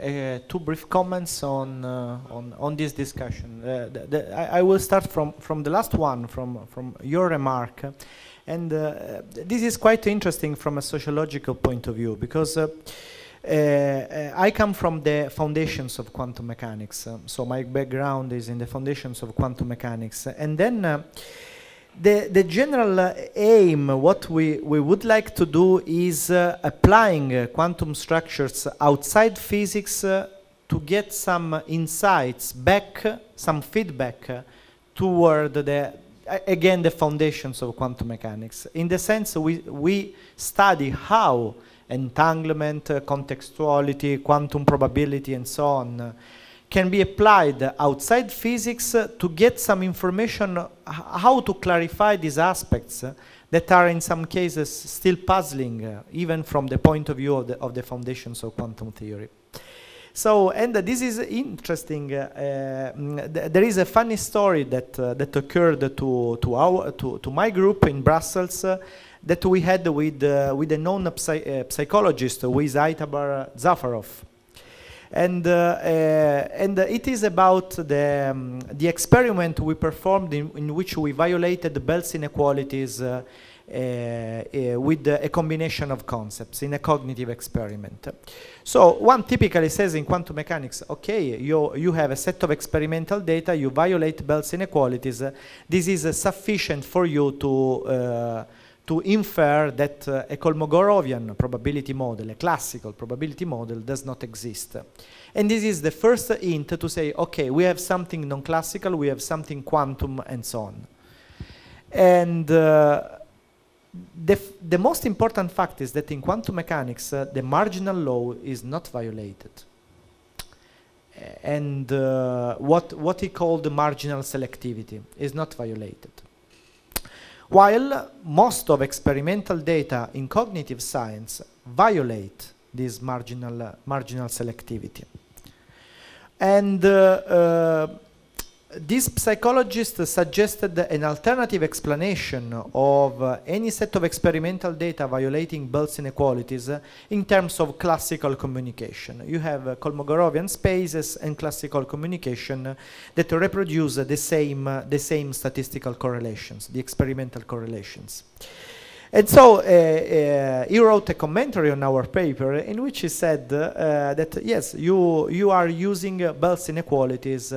two brief comments on this discussion? I will start from the last one, from your remark, and this is quite interesting from a sociological point of view, because I come from the foundations of quantum mechanics, so my background is in the foundations of quantum mechanics. And then the general aim, what we would like to do is applying quantum structures outside physics to get some insights back, some feedback toward the, again, the foundations of quantum mechanics. In the sense we study how entanglement, contextuality, quantum probability, and so on, can be applied outside physics to get some information how to clarify these aspects that are in some cases still puzzling, even from the point of view of the foundations of quantum theory. So, and this is interesting. There is a funny story that occurred to my group in Brussels. That we had with a known psychologist who is Itabar Zafarov, and it is about the experiment we performed in which we violated the Bell's inequalities with a combination of concepts in a cognitive experiment. So one typically says in quantum mechanics, okay, you have a set of experimental data, you violate Bell's inequalities, this is sufficient for you to infer that a Kolmogorovian probability model, a classical probability model, does not exist. And this is the first hint to say, okay, we have something non-classical, we have something quantum, and so on. And the most important fact is that in quantum mechanics, the marginal law is not violated. And what he called the marginal selectivity is not violated. While most of experimental data in cognitive science violate this marginal selectivity. And this psychologist suggested an alternative explanation of any set of experimental data violating Bell's inequalities in terms of classical communication. You have Kolmogorovian spaces and classical communication that reproduce the same statistical correlations, the experimental correlations. And so he wrote a commentary on our paper in which he said that yes, you are using Bell's inequalities.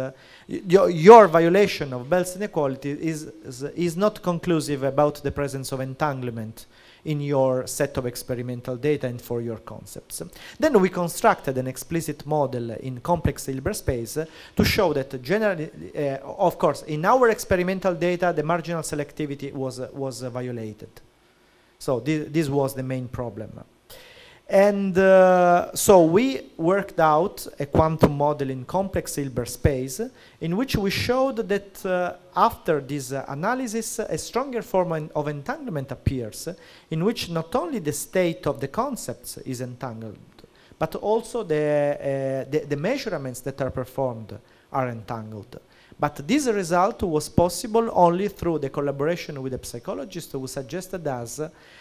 Your violation of Bell's inequality is not conclusive about the presence of entanglement in your set of experimental data and for your concepts. Then we constructed an explicit model in complex Hilbert space to show that generally, of course, in our experimental data, the marginal selectivity was violated. So this was the main problem. And so we worked out a quantum model in complex Hilbert space in which we showed that after this analysis, a stronger form of entanglement appears in which not only the state of the concepts is entangled, but also the measurements that are performed are entangled. But this result was possible only through the collaboration with a psychologist who suggested us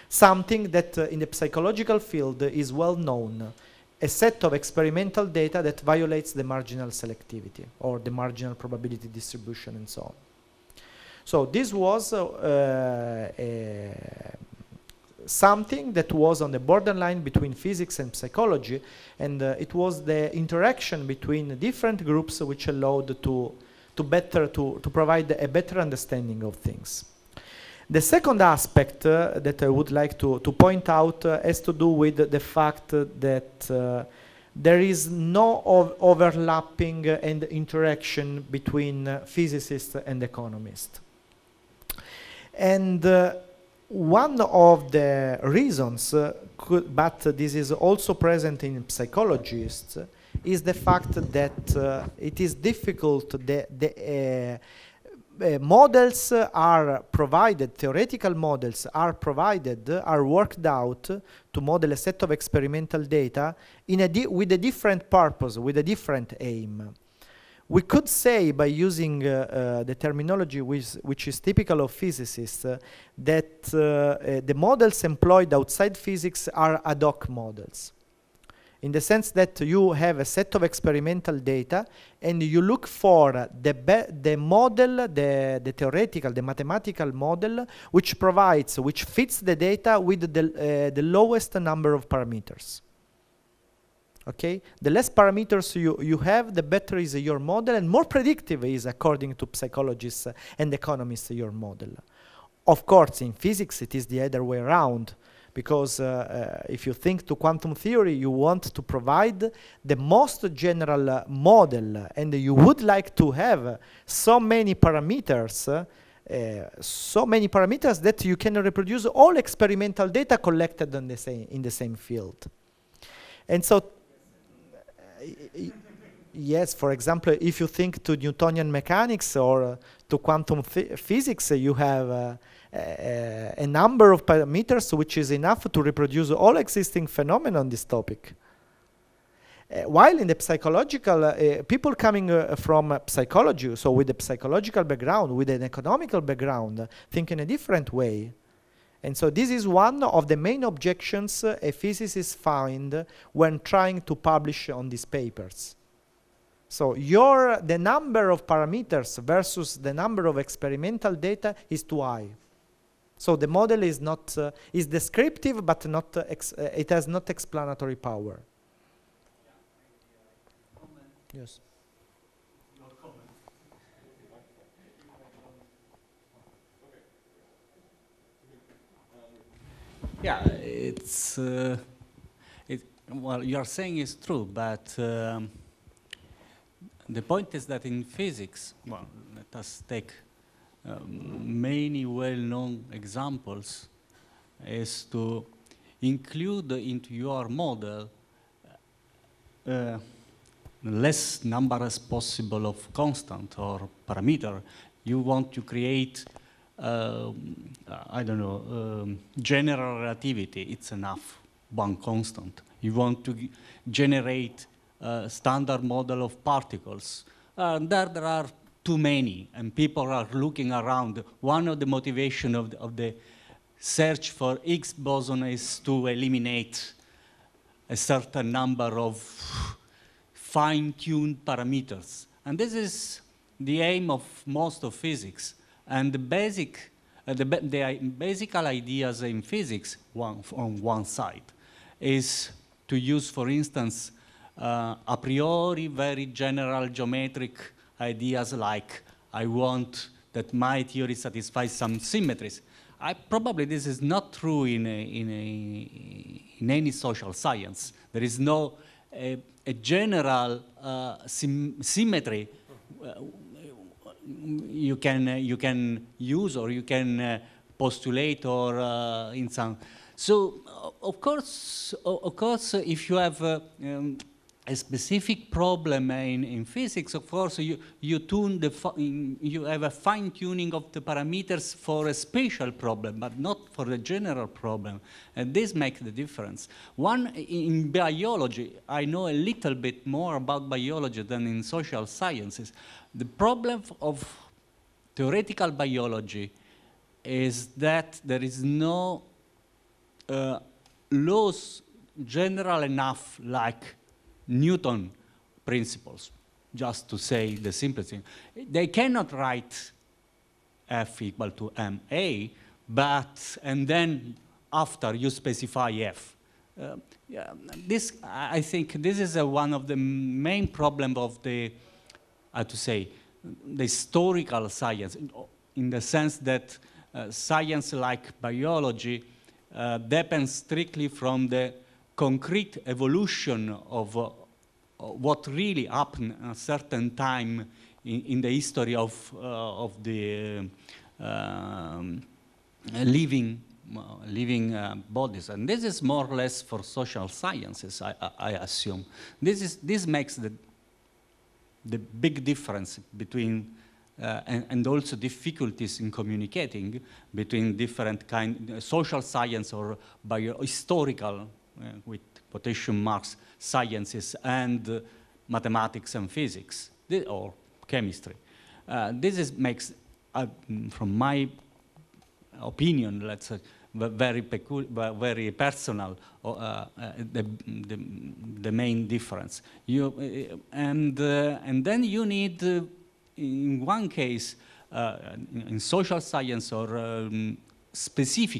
something that in the psychological field is well known, a set of experimental data that violates the marginal selectivity or the marginal probability distribution and so on. So this was something that was on the borderline between physics and psychology, and it was the interaction between different groups which allowed to provide a better understanding of things. The second aspect that I would like to point out has to do with the fact that there is no overlapping and interaction between physicists and economists. And one of the reasons, but this is also present in psychologists, is the fact that it is difficult, models are provided, theoretical models are provided, are worked out to model a set of experimental data in with a different purpose, with a different aim. We could say, by using the terminology which is typical of physicists, that the models employed outside physics are ad hoc models. In the sense that you have a set of experimental data and you look for the model, the theoretical, the mathematical model, which provides, which fits the data with the lowest number of parameters. Okay, the less parameters you have, the better is your model, and more predictive is, according to psychologists and economists, your model. Of course, in physics, it is the other way around, because if you think to quantum theory, you want to provide the most general model, and you would like to have so many parameters that you can reproduce all experimental data collected on the same, in the same field. And so, yes, for example, if you think to Newtonian mechanics or to quantum physics, you have a number of parameters which is enough to reproduce all existing phenomena on this topic. While in the psychological, people coming from psychology, so with a psychological background, with an economical background, think in a different way. And so this is one of the main objections a physicist finds when trying to publish on these papers. So the number of parameters versus the number of experimental data is too high. So the model is not is descriptive, but not it has not explanatory power. Yes. Yeah, it's well, you are saying is true, but. The point is that in physics, well, let us take many well-known examples, is to include into your model less numbers possible of constant or parameter. You want to create, I don't know, general relativity. It's enough, one constant. You want to generate standard model of particles. There are too many, and people are looking around. One of the motivation of the search for Higgs boson is to eliminate a certain number of fine-tuned parameters. And this is the aim of most of physics. And the basic, the basical ideas in physics on one side is to use, for instance, a priori very general geometric ideas like I want that my theory satisfies some symmetries. Probably this is not true in any social science. There is no a general symmetry you can use or you can postulate or in some. So of course, if you have a specific problem in physics, of course, you tune you have a fine tuning of the parameters for a special problem, but not for the general problem. And this makes the difference. In biology, I know a little bit more about biology than in social sciences. The problem of theoretical biology is that there is no laws general enough like Newton principles, just to say the simplest thing. They cannot write F equal to ma, but, and then after you specify F. Yeah, this, I think this is one of the main problems of the, how to say, the historical science, in the sense that science like biology depends strictly from the concrete evolution of what really happened at a certain time in the history of the living bodies, and this is more or less for social sciences, I assume. This makes the big difference between and also difficulties in communicating between different kind social science or biohistorical. With quotation marks, sciences and mathematics and physics, or chemistry. This makes, from my opinion, let's say, very personal, the main difference. And then you need, in one case, in social science or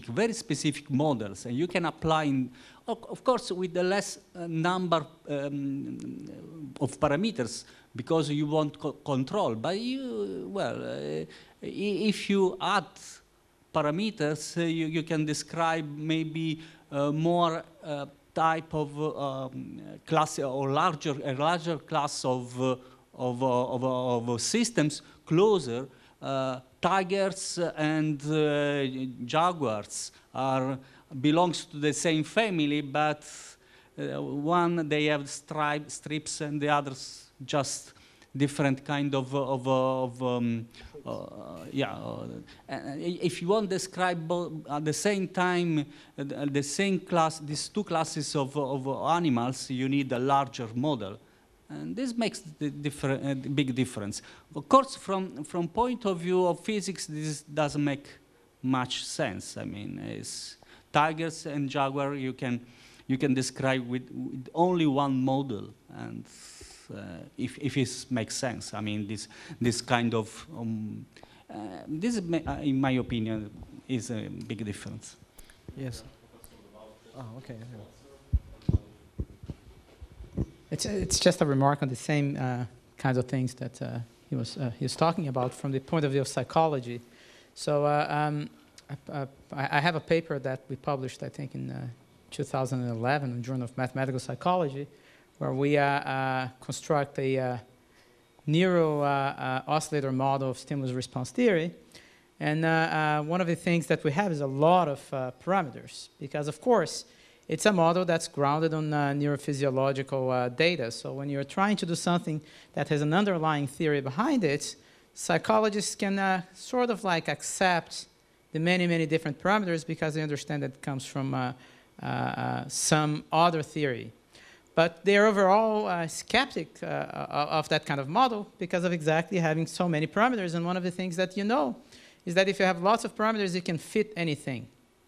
very specific models, and you can apply in Of course, with the less number of parameters, because you want control. But you, well, if you add parameters, you can describe maybe more type of class or a larger class of systems closer. Tigers and jaguars belongs to the same family, but one they have strips and the others just different kind if you want to describe at the same time the same class, these two classes of animals, you need a larger model. And this makes the big difference. Of course, from point of view of physics, this doesn't make much sense. I mean, it's tigers and jaguar you can describe with only one model, and if it makes sense. I mean, this kind of this, in my opinion, is a big difference. Yes. Oh, okay. It's just a remark on the same kinds of things that he was talking about from the point of view of psychology. So I have a paper that we published, I think, in 2011 in the Journal of Mathematical Psychology, where we construct a neuro oscillator model of stimulus response theory. And one of the things that we have is a lot of parameters, because, of course, it's a model that's grounded on neurophysiological data. So when you're trying to do something that has an underlying theory behind it, psychologists can sort of like accept the many, many different parameters because they understand that it comes from some other theory. But they're overall skeptic of that kind of model because of exactly having so many parameters. And one of the things that you know is that if you have lots of parameters, you can fit anything.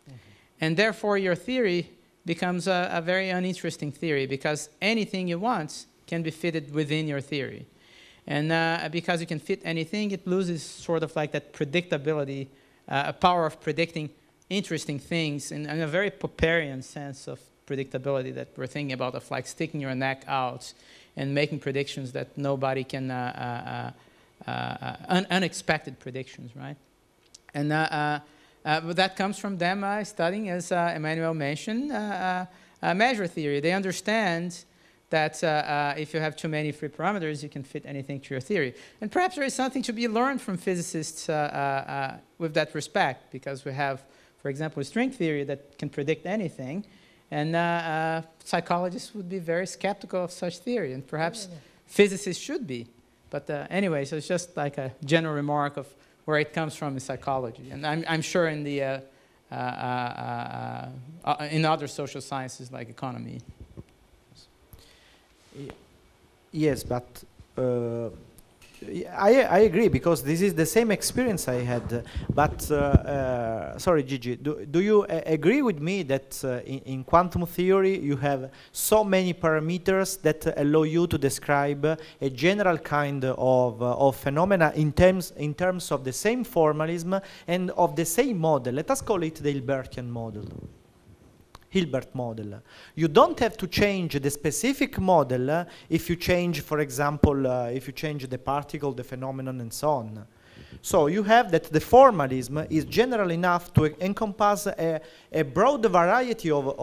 Mm-hmm. And therefore, your theory becomes a very uninteresting theory because anything you want can be fitted within your theory. And because you can fit anything, it loses sort of like that predictability, a power of predicting interesting things in a very Popperian sense of predictability that we're thinking about, of like sticking your neck out and making predictions that nobody can, unexpected predictions, right? And but that comes from them studying, as Emmanuel mentioned, measure theory. They understand that if you have too many free parameters, you can fit anything to your theory. And perhaps there is something to be learned from physicists with that respect, because we have, for example, string theory that can predict anything, and psychologists would be very skeptical of such theory, and perhaps physicists should be. But anyway, so it's just like a general remark of where it comes from in psychology, and I'm sure in the in other social sciences like economy. Yes, but I agree, because this is the same experience I had. But sorry, Gigi, do you agree with me that in quantum theory you have so many parameters that allow you to describe a general kind of phenomena in terms of the same formalism and of the same model? Let us call it the Hilbertian model. Hilbert model. You don't have to change the specific model if you change, for example, if you change the particle, the phenomenon, and so on. So you have that the formalism is general enough to encompass a broad variety of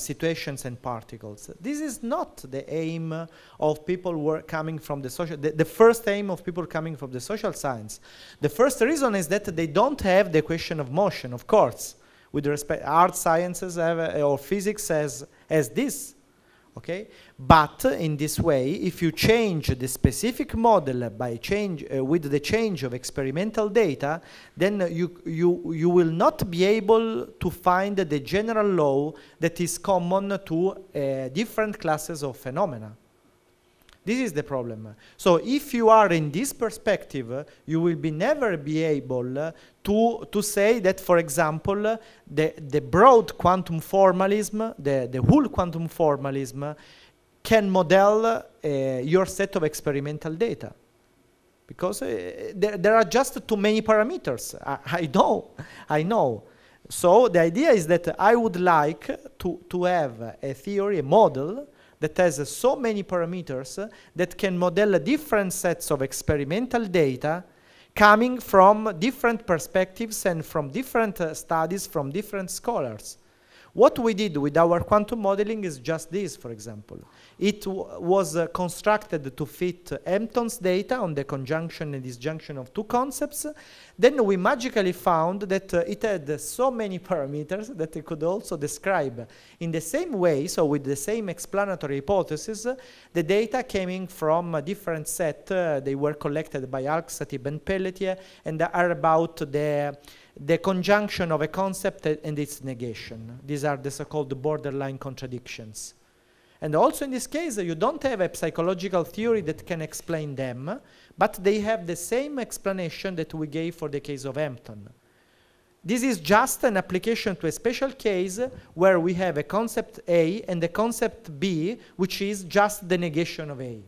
situations and particles. This is not the aim of people who are coming from the social, the first aim of people coming from the social science. The first reason is that they don't have the question of motion, of course. With respect, art sciences have, or physics as this, okay? But in this way, if you change the specific model by change with the change of experimental data, then you will not be able to find the general law that is common to different classes of phenomena. This is the problem. So if you are in this perspective, you will never be able to say that, for example, the broad quantum formalism, the whole quantum formalism, can model your set of experimental data. Because there are just too many parameters. I know. So the idea is that I would like to have a theory, a model, that has so many parameters that can model different sets of experimental data coming from different perspectives and from different studies from different scholars. What we did with our quantum modeling is just this, for example. It was constructed to fit Hampton's data on the conjunction and disjunction of two concepts. Then we magically found that it had so many parameters that it could also describe in the same way, so with the same explanatory hypothesis, the data came in from a different set. They were collected by Alxatib and Pelletier and are about the conjunction of a concept and its negation. These are the so-called borderline contradictions. And also in this case, you don't have a psychological theory that can explain them, but they have the same explanation that we gave for the case of Hampton. This is just an application to a special case where we have a concept A and a concept B, which is just the negation of A.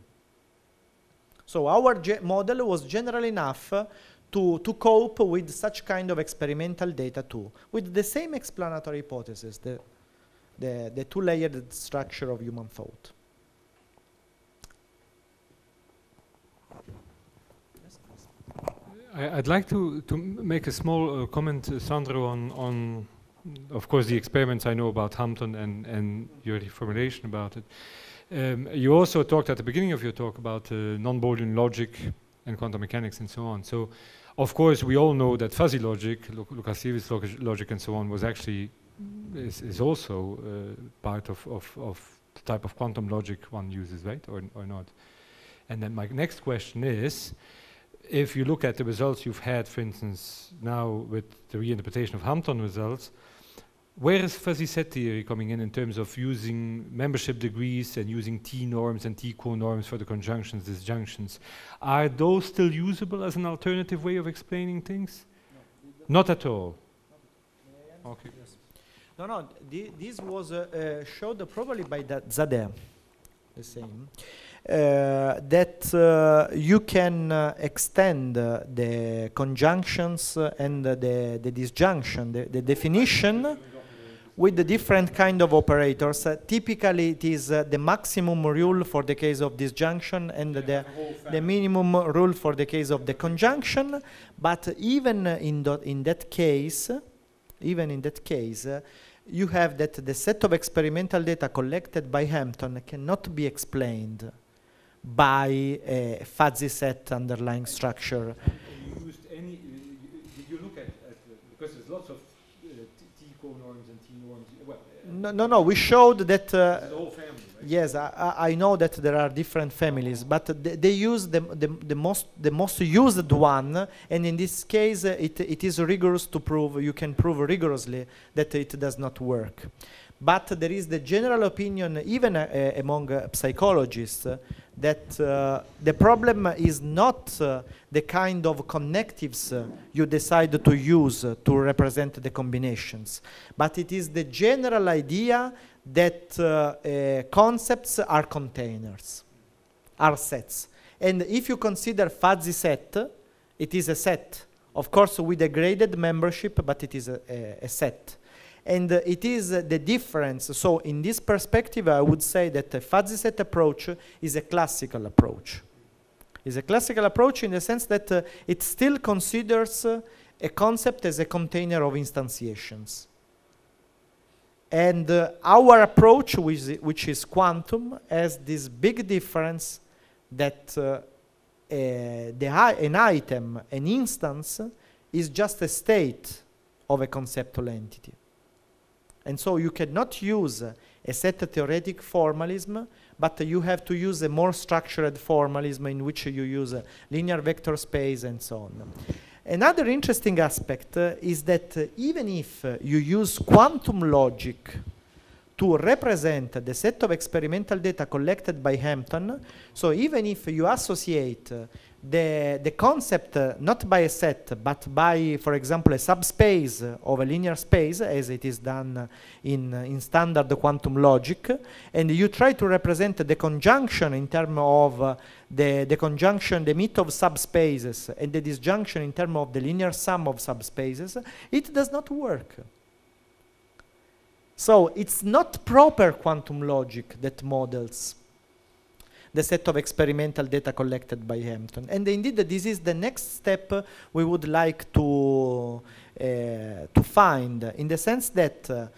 So our model was general enough to cope with such kind of experimental data too, with the same explanatory hypothesis, the two-layered structure of human thought. I'd like to make a small comment, Sandro, on, of course, the experiments I know about Hampton and your formulation about it. You also talked at the beginning of your talk about non-Boolean logic and quantum mechanics and so on. So, of course, we all know that fuzzy logic, Lukasiewicz logic and so on, was actually, is also part of the type of quantum logic one uses, right, or not? And then my next question is, if you look at the results you've had, for instance, now with the reinterpretation of Hampton results, where is fuzzy set theory coming in terms of using membership degrees and using T-norms and T-conorms for the conjunctions, disjunctions? Are those still usable as an alternative way of explaining things? No, not at all. No. Okay. Yes. No, no. This was showed probably by that Zadeh, the same, that you can extend the conjunctions and the disjunction, the definition, with the different kind of operators. Typically, it is the maximum rule for the case of disjunction and the minimum rule for the case of the conjunction. But even in that case, you have that the set of experimental data collected by Hampton cannot be explained by a fuzzy set underlying structure. And you used any? Did you look at because there's lots of T-conorms and T-norms. Well, no. We showed that. The whole family, right? Yes, I know that there are different families, but they use the most used one, and in this case, it is rigorous to prove. You can prove rigorously that it does not work. But there is the general opinion, even among psychologists, that the problem is not the kind of connectives you decide to use to represent the combinations, but it is the general idea that concepts are containers, are sets. And if you consider fuzzy set, it is a set. Of course, with a graded membership, but it is a set. And it is the difference. So in this perspective, I would say that the fuzzy set approach is a classical approach. It's a classical approach in the sense that it still considers a concept as a container of instantiations. And our approach, which is quantum, has this big difference that an item, an instance, is just a state of a conceptual entity. And so you cannot use a set theoretic formalism, but you have to use a more structured formalism in which you use a linear vector space and so on. Another interesting aspect is that even if you use quantum logic to represent the set of experimental data collected by Hampton, so even if you associate the concept not by a set but by, for example, a subspace of a linear space as it is done in standard quantum logic, and you try to represent the conjunction in terms of the conjunction, the meet of subspaces, and the disjunction in terms of the linear sum of subspaces, it does not work. So it's not proper quantum logic that models the set of experimental data collected by Hampton. And indeed, this is the next step we would like to find, in the sense that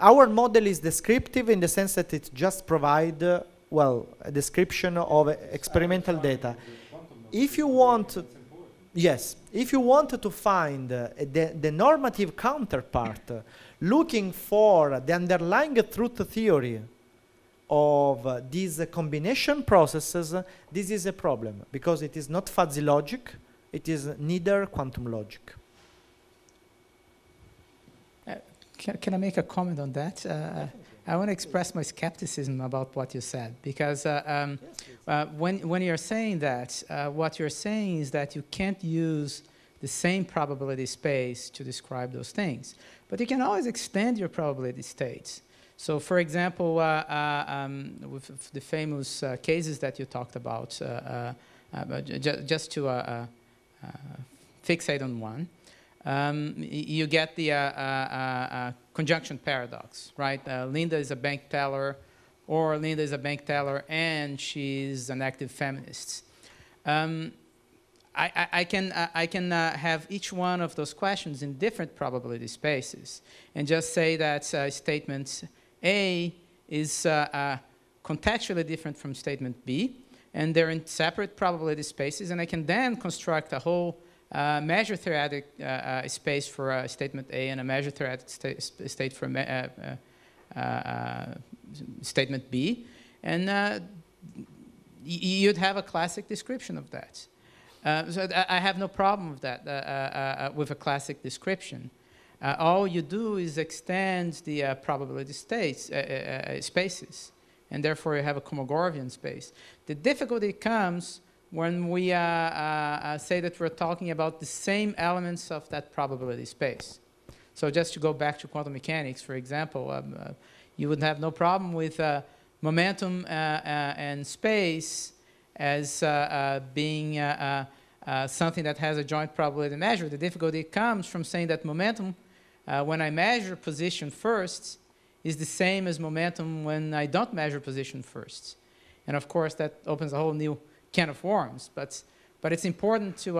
our model is descriptive in the sense that it just provides, well, a description of experimental data. If you want, yes, if you want to find the normative counterpart, looking for the underlying truth theory of these combination processes, this is a problem, because it is not fuzzy logic, it is neither quantum logic. Can I make a comment on that? I want to express my skepticism about what you said, because when you're saying that, what you're saying is that you can't use the same probability space to describe those things. But you can always extend your probability states. So for example, with the famous cases that you talked about, just to fixate on one, you get the conjunction paradox, right? Linda is a bank teller, or Linda is a bank teller and she's an active feminist. I can have each one of those questions in different probability spaces and just say that statement A is contextually different from statement B, and they're in separate probability spaces, and I can then construct a whole measure theoretic space for statement A and a measure theoretic state for statement B, and you'd have a classic description of that. So I have no problem with that, with a classic description. All you do is extend the probability states, spaces, and therefore you have a Komogorvian space. The difficulty comes when we say that we're talking about the same elements of that probability space. So just to go back to quantum mechanics, for example, you would have no problem with momentum and space as being something that has a joint probability measure. The difficulty comes from saying that momentum, when I measure position first, is the same as momentum when I don't measure position first. And of course, that opens a whole new can of worms. But it's important to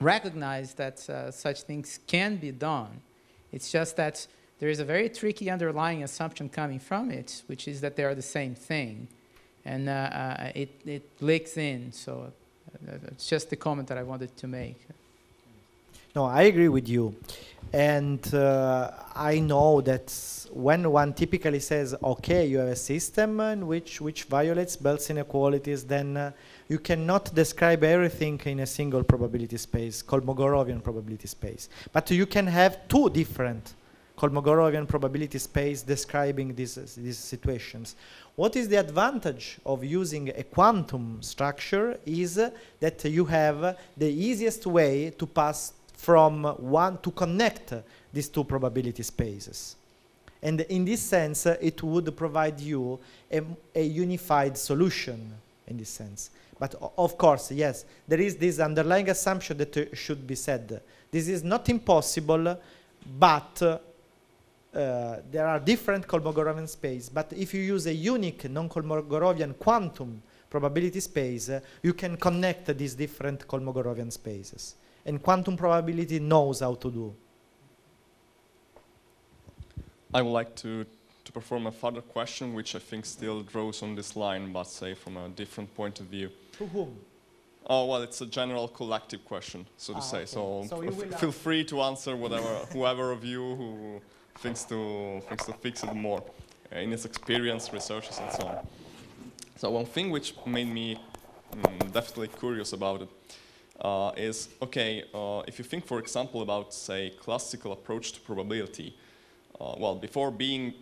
recognize that such things can be done. It's just that there is a very tricky underlying assumption coming from it, which is that they are the same thing. And it leaks in, so it's just the comment that I wanted to make. No, I agree with you. And I know that when one typically says, okay, you have a system in which violates Bell's inequalities, then you cannot describe everything in a single probability space, Kolmogorovian probability space. But you can have two different Kolmogorovian probability space describing these situations. What is the advantage of using a quantum structure is that you have the easiest way to pass from one, to connect these two probability spaces. And in this sense, it would provide you a unified solution in this sense. But of course, yes, there is this underlying assumption that should be said. This is not impossible, but there are different Kolmogorovian space, but if you use a unique non-Kolmogorovian quantum probability space, you can connect these different Kolmogorovian spaces. And quantum probability knows how to do. I would like to perform a further question, which I think still draws on this line, but say from a different point of view. To whom? Oh, well, it's a general collective question, so to say. Okay. So feel free to answer whatever, whoever of you who thinks to fix it more in his experience, researches, and so on. So one thing which made me definitely curious about it is, okay, if you think, for example, about, say, classical approach to probability, well, before being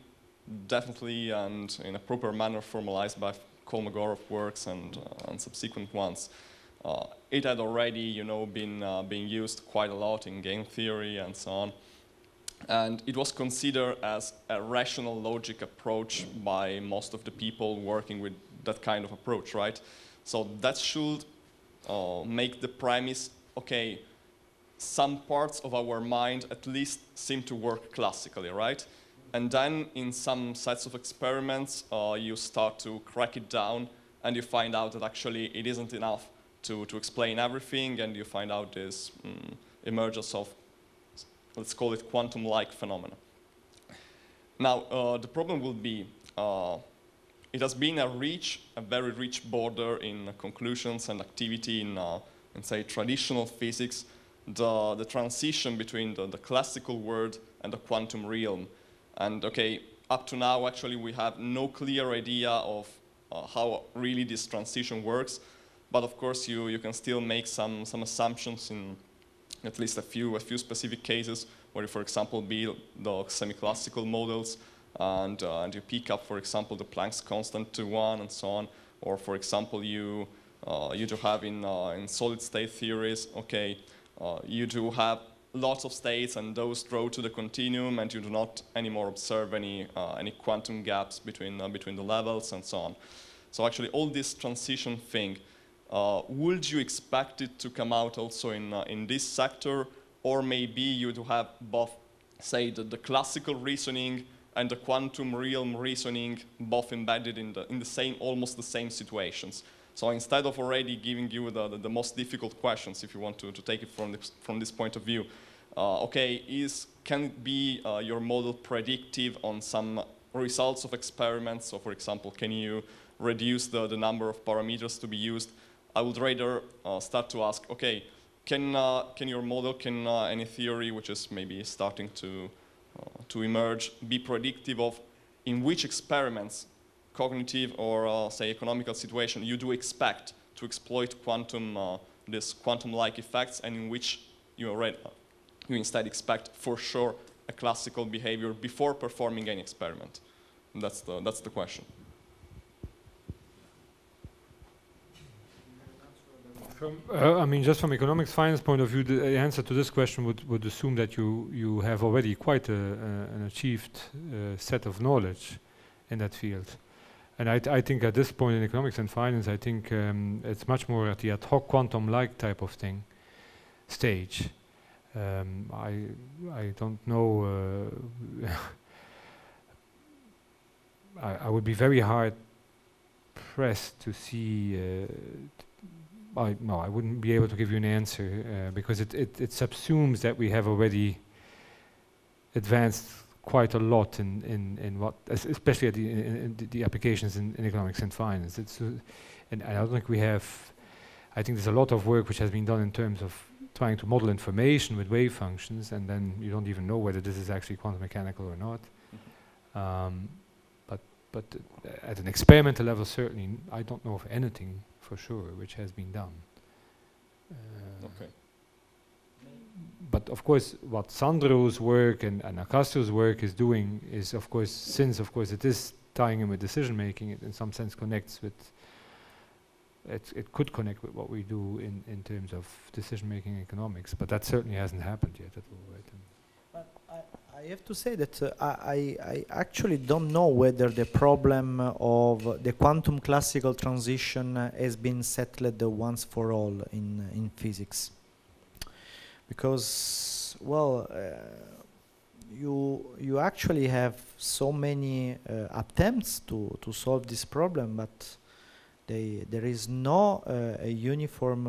definitely and in a proper manner formalized by Kolmogorov works and subsequent ones, it had already, you know, been used quite a lot in game theory and so on. And it was considered as a rational logic approach by most of the people working with that kind of approach, right? So that should make the premise, okay, some parts of our mind at least seem to work classically, right? And then in some sets of experiments, you start to crack it down and you find out that actually it isn't enough to explain everything, and you find out this emergence of, let's call it, quantum-like phenomena. Now, the problem will be, it has been a very rich border in conclusions and activity in say, traditional physics, the transition between the classical world and the quantum realm. And okay, up to now, actually, we have no clear idea of how really this transition works. But of course, you can still make some assumptions in at least a few specific cases where you, for example, build the semi-classical models and you pick up, for example, the Planck's constant to 1 and so on. Or, for example, you do have in solid-state theories, okay, you do have lots of states, and those draw to the continuum, and you do not anymore observe any quantum gaps between the levels and so on. So actually, all this transition thing, would you expect it to come out also in this sector, or maybe you do have both, say, the classical reasoning and the quantum realm reasoning both embedded in the same, almost the same situations? So instead of already giving you the most difficult questions, if you want to take it from this point of view, okay, can it be your model predictive on some results of experiments? So for example, can you reduce the number of parameters to be used? I would rather start to ask, okay, can your model, can any theory which is maybe starting to emerge be predictive of in which experiments, cognitive or say economical situation, you do expect to exploit quantum, this quantum-like effects, and in which you instead expect for sure a classical behavior before performing any experiment? And that's the question. I mean, just from economic science point of view, the answer to this question would assume that you have already quite an achieved set of knowledge in that field. And I think at this point in economics and finance, I think it's much more at the ad hoc quantum-like type of thing stage. I don't know. I would be very hard pressed to see. I wouldn't be able to give you an answer because it subsumes that we have already advanced quite a lot in what, especially at the applications in economics and finance. It's, and I don't think we have, I think there's a lot of work which has been done in terms of trying to model information with wave functions, and then you don't even know whether this is actually quantum mechanical or not. Mm-hmm. But at an experimental level, certainly, I don't know of anything for sure which has been done. Okay. But of course, what Sandro's work and Acasio's work is doing is, of course, since of course it is tying in with decision making, it in some sense connects with. It could connect with what we do in terms of decision making economics, but that certainly hasn't happened yet at all. Right? But I have to say that I actually don't know whether the problem of the quantum classical transition has been settled once for all in physics. Because, well, you actually have so many attempts to solve this problem, but there is no a uniform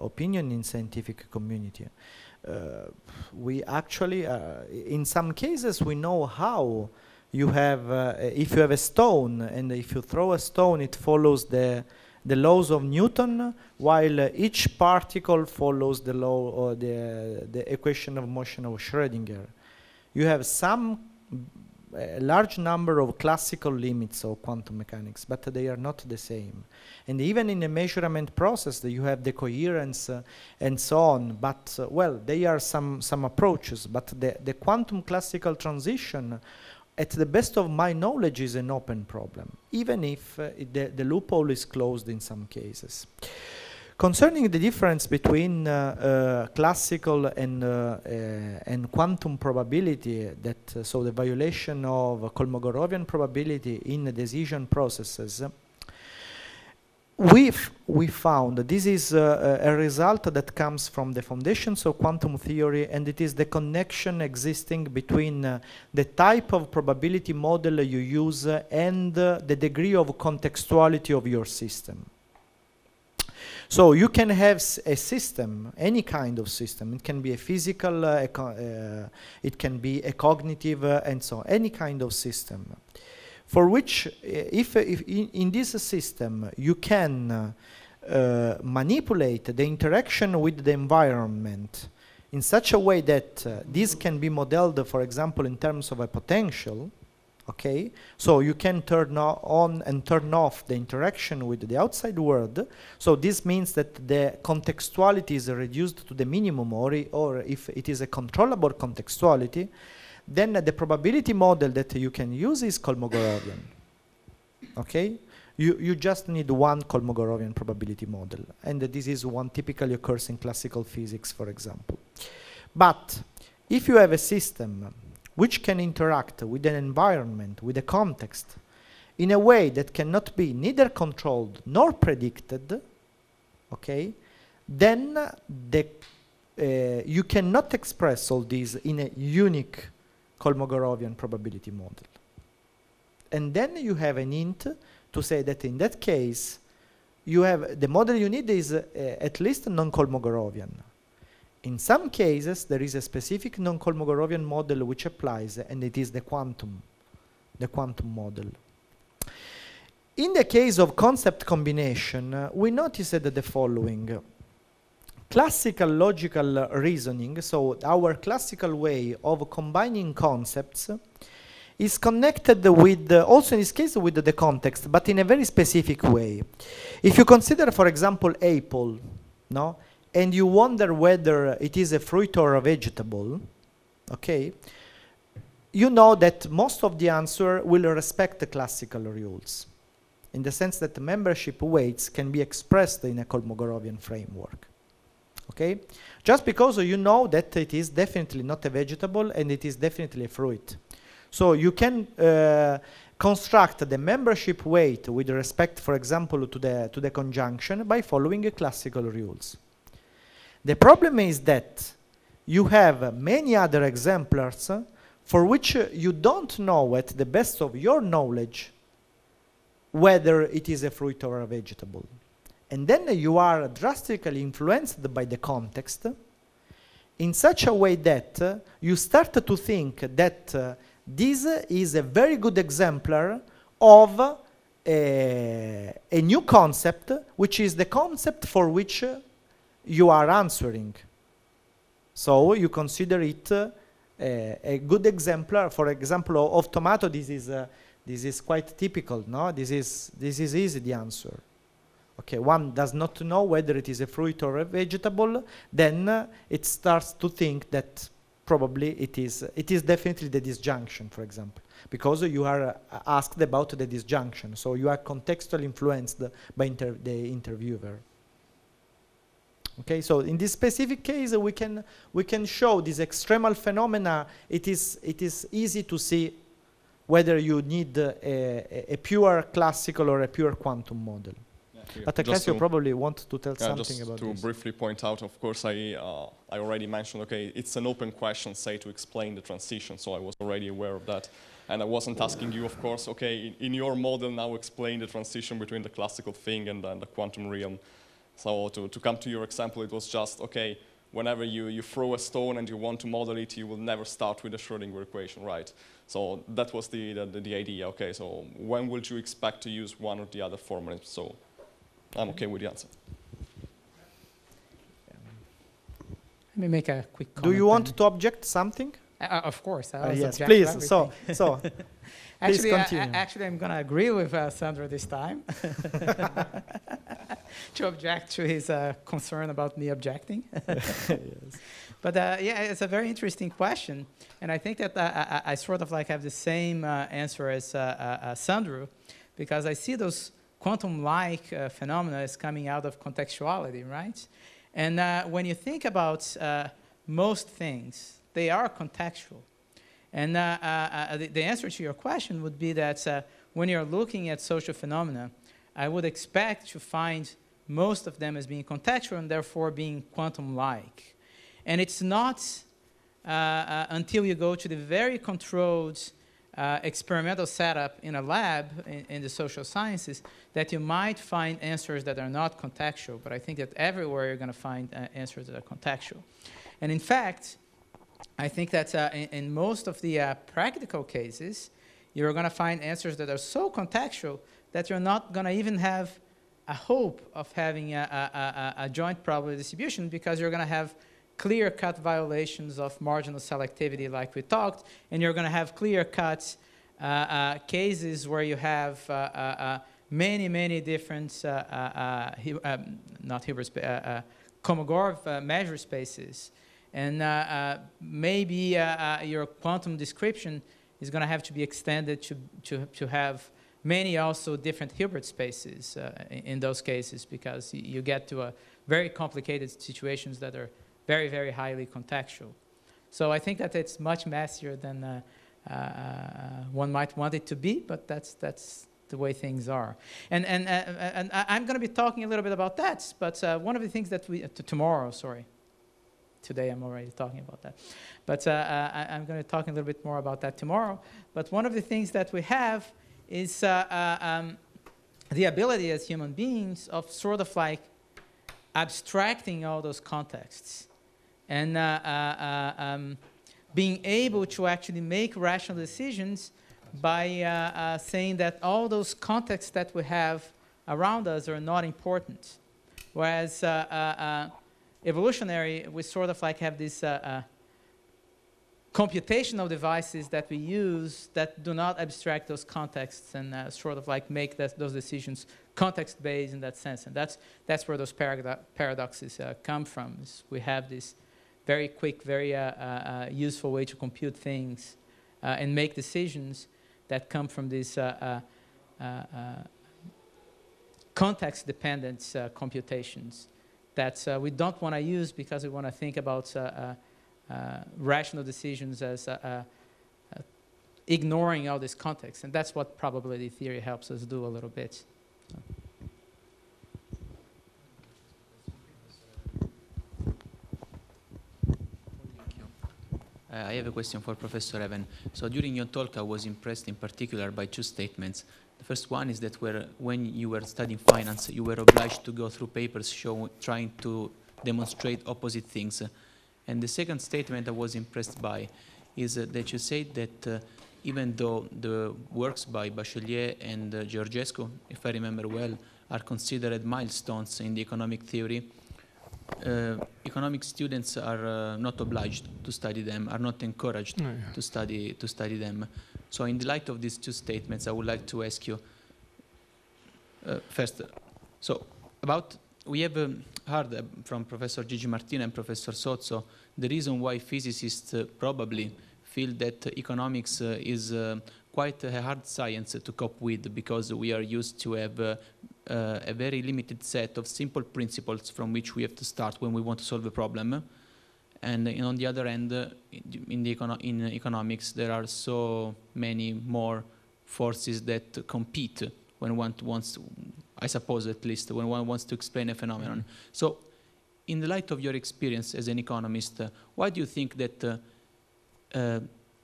opinion in scientific community. We actually, in some cases, we know how you have, if you have a stone, and if you throw a stone, it follows the laws of Newton, while each particle follows the law or the equation of motion of Schrödinger. You have some large number of classical limits of quantum mechanics, but they are not the same. And even in the measurement process, you have the coherence and so on, but well, they are some approaches, but the quantum classical transition, at the best of my knowledge, is an open problem, even if the loophole is closed in some cases. Concerning the difference between classical and quantum probability, that so the violation of Kolmogorovian probability in the decision processes, we found this is a result that comes from the foundations of quantum theory, and it is the connection existing between the type of probability model you use and the degree of contextuality of your system. So you can have a system, any kind of system. It can be a physical, it can be a cognitive, and so on, any kind of system. For which, if in this system, you can manipulate the interaction with the environment in such a way that this can be modeled, for example, in terms of a potential, okay? So you can turn on and turn off the interaction with the outside world. So this means that the contextuality is reduced to the minimum, or if it is a controllable contextuality, then the probability model that you can use is Kolmogorov-ian, okay? You just need one Kolmogorov-ian probability model, and this is one typically occurs in classical physics, for example. But if you have a system which can interact with an environment, with a context, in a way that cannot be neither controlled nor predicted, okay, then you cannot express all these in a unique Kolmogorov-ian probability model. And then you have an hint to say that in that case, you have the model you need is at least non-Kolmogorov-ian. In some cases, there is a specific non-Kolmogorov-ian model which applies, and it is the quantum model. In the case of concept combination, we noticed the following. Classical logical reasoning, so our classical way of combining concepts, is connected with, also in this case, with the context, but in a very specific way. If you consider, for example, apple, no, and you wonder whether it is a fruit or a vegetable, okay, you know that most of the answer will respect the classical rules, in the sense that the membership weights can be expressed in a Kolmogorov-ian framework. Okay? Just because you know that it is definitely not a vegetable and it is definitely a fruit. So you can construct the membership weight with respect, for example, to the conjunction by following classical rules. The problem is that you have many other exemplars for which you don't know at the best of your knowledge whether it is a fruit or a vegetable. And then you are drastically influenced by the context in such a way that you start to think that this is a very good exemplar of a new concept, which is the concept for which you are answering. So you consider it a good exemplar. For example, of tomato, this is quite typical, no? This is easy, the answer. Okay, one does not know whether it is a fruit or a vegetable, then it starts to think that probably it is definitely the disjunction, for example, because you are asked about the disjunction, so you are contextually influenced by the interviewer. Okay, so in this specific case, we can show these extremal phenomena. It is easy to see whether you need a pure classical or a pure quantum model. But I guess you probably want to tell something about this. Just to briefly point out, of course, I already mentioned, okay, it's an open question, say, to explain the transition, so I was already aware of that. And I wasn't asking you, of course, okay, in your model now explain the transition between the classical thing and the quantum realm. So to come to your example, it was just, okay, whenever you throw a stone and you want to model it, you will never start with a Schrödinger equation, right? So that was the idea, okay, so when would you expect to use one or the other formula? So I'm okay with the answer. Let me make a quick comment. Do you want to object something? Of course. Yes, please. So actually, please continue. Actually, I'm going to agree with Sandro this time to object to his concern about me objecting. Yes. But yeah, it's a very interesting question, and I think that I sort of like have the same answer as Sandro, because I see those quantum-like phenomena is coming out of contextuality, right? And when you think about most things, they are contextual. And the answer to your question would be that when you're looking at social phenomena, I would expect to find most of them as being contextual and therefore being quantum-like. And it's not until you go to the very controlled experimental setup in a lab in the social sciences that you might find answers that are not contextual. But I think that everywhere you're going to find answers that are contextual. And in fact, I think that in most of the practical cases, you're going to find answers that are so contextual that you're not going to even have a hope of having a joint probability distribution, because you're going to have clear-cut violations of marginal selectivity like we talked, and you're going to have clear-cut cases where you have many, many different, not Hilbert, Kolmogorov measure spaces. And maybe your quantum description is going to have to be extended to have many also different Hilbert spaces in those cases, because you get to a very complicated situations that are very, very highly contextual. So I think that it's much messier than one might want it to be, but that's the way things are. And I'm going to be talking a little bit about that, but one of the things that we, tomorrow, sorry, today I'm already talking about that, but I'm going to talk a little bit more about that tomorrow. But one of the things that we have is the ability as human beings of sort of like abstracting all those contexts, and being able to actually make rational decisions by saying that all those contexts that we have around us are not important. Whereas evolutionary, we sort of like have these computational devices that we use that do not abstract those contexts and sort of like make those decisions context-based in that sense. And that's where those paradoxes come from. Is we have this very quick, very useful way to compute things and make decisions that come from this context-dependent computations that we don't want to use, because we want to think about rational decisions as ignoring all this context. And that's what probability theory helps us do a little bit. I have a question for Professor Even. So during your talk, I was impressed in particular by two statements. The first one is that when you were studying finance, you were obliged to go through papers trying to demonstrate opposite things. And the second statement I was impressed by is that you said that even though the works by Bachelier and Georgescu, if I remember well, are considered milestones in the economic theory, economic students are not obliged to study them, are not encouraged to study them. So in the light of these two statements, I would like to ask you first, so about we have heard from Professor Gigi Martina and Professor Sozzo the reason why physicists probably feel that economics is quite a hard science to cope with, because we are used to have a very limited set of simple principles from which we have to start when we want to solve a problem. And on the other hand, in economics, there are so many more forces that compete when one wants to, I suppose at least, when one wants to explain a phenomenon. So in the light of your experience as an economist, why do you think that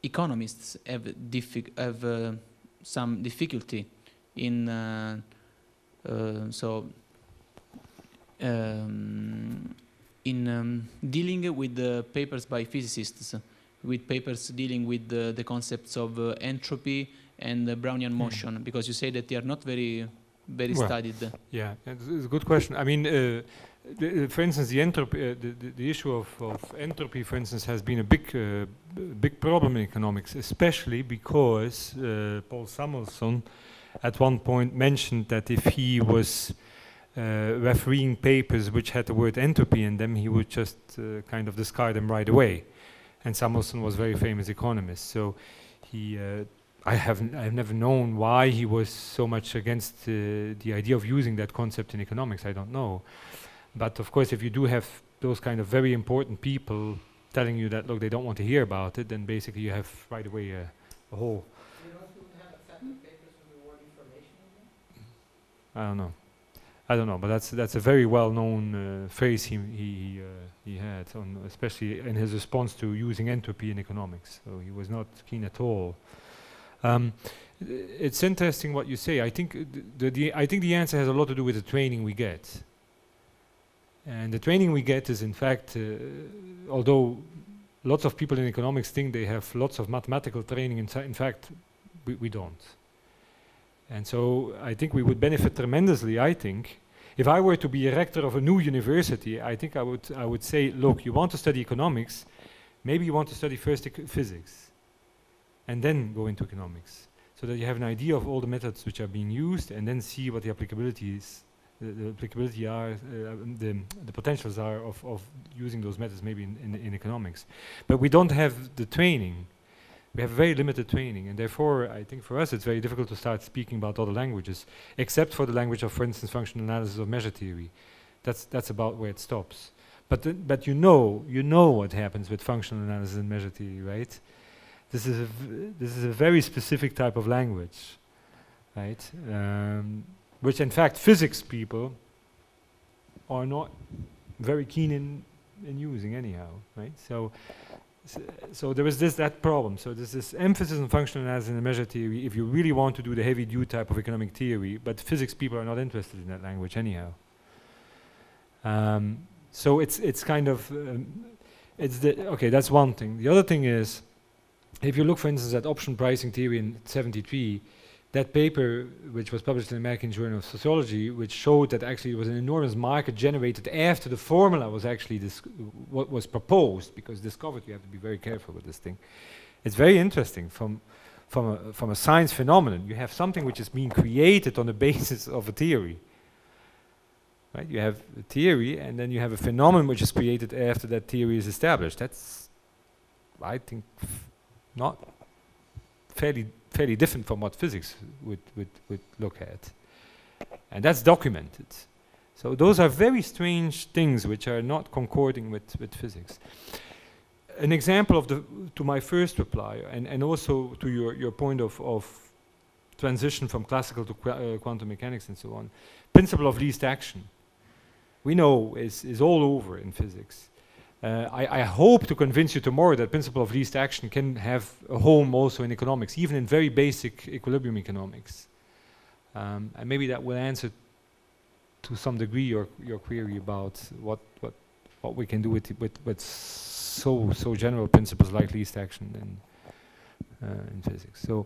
economists have some difficulty in dealing with the papers by physicists, with papers dealing with the concepts of entropy and Brownian motion, because you say that they are not very well studied. Yeah, it's a good question. I mean, for instance, the entropy, the issue of entropy, for instance, has been a big problem in economics, especially because Paul Samuelson at one point mentioned that if he was refereeing papers which had the word entropy in them, he would just kind of discard them right away. And Samuelson was a very famous economist, so he. I've never known why he was so much against the idea of using that concept in economics. I don't know. But of course, if you do have those kind of very important people telling you that, look, they don't want to hear about it, then basically you have right away a whole. You don't have accepted papers with the word information in them? I don't know, but that's a very well-known phrase he had, on especially in his response to using entropy in economics. So he was not keen at all. It's interesting what you say. I think the answer has a lot to do with the training we get, and the training we get is in fact, although lots of people in economics think they have lots of mathematical training, in fact, we don't. And so I think we would benefit tremendously, I think. If I were to be a rector of a new university, I think I would say, look, you want to study economics, maybe you want to study first physics, and then go into economics, so that you have an idea of all the methods which are being used, and then see what the applicability is, the potentials are of using those methods maybe in economics. But we don't have the training. We have very limited training, and therefore, I think for us it's very difficult to start speaking about other languages, except for the language of, for instance, functional analysis of measure theory. That's about where it stops. But you know what happens with functional analysis and measure theory, right? This is a very specific type of language, right? Which in fact physics people are not very keen in using anyhow, right? So there is that problem. So there's this emphasis on functional analysis and measure theory if you really want to do the heavy-duty type of economic theory, but physics people are not interested in that language anyhow. So it's kind of, okay, that's one thing. The other thing is, if you look, for instance, at option pricing theory in '73, that paper which was published in the American Journal of Sociology, which showed that actually it was an enormous market generated after the formula was actually what was proposed, because discovered, you have to be very careful with this thing. It's very interesting from a science phenomenon. You have something which is being created on the basis of a theory. Right? You have a theory, and then you have a phenomenon which is created after that theory is established. That's, I think, not fairly different from what physics would look at. And that's documented. So those are very strange things which are not concording with physics. An example to my first reply, and also to your point of transition from classical to quantum mechanics and so on, principle of least action, we know is all over in physics. I hope to convince you tomorrow that principle of least action can have a home also in economics, even in very basic equilibrium economics. And maybe that will answer to some degree your query about what we can do with so general principles like least action in physics. So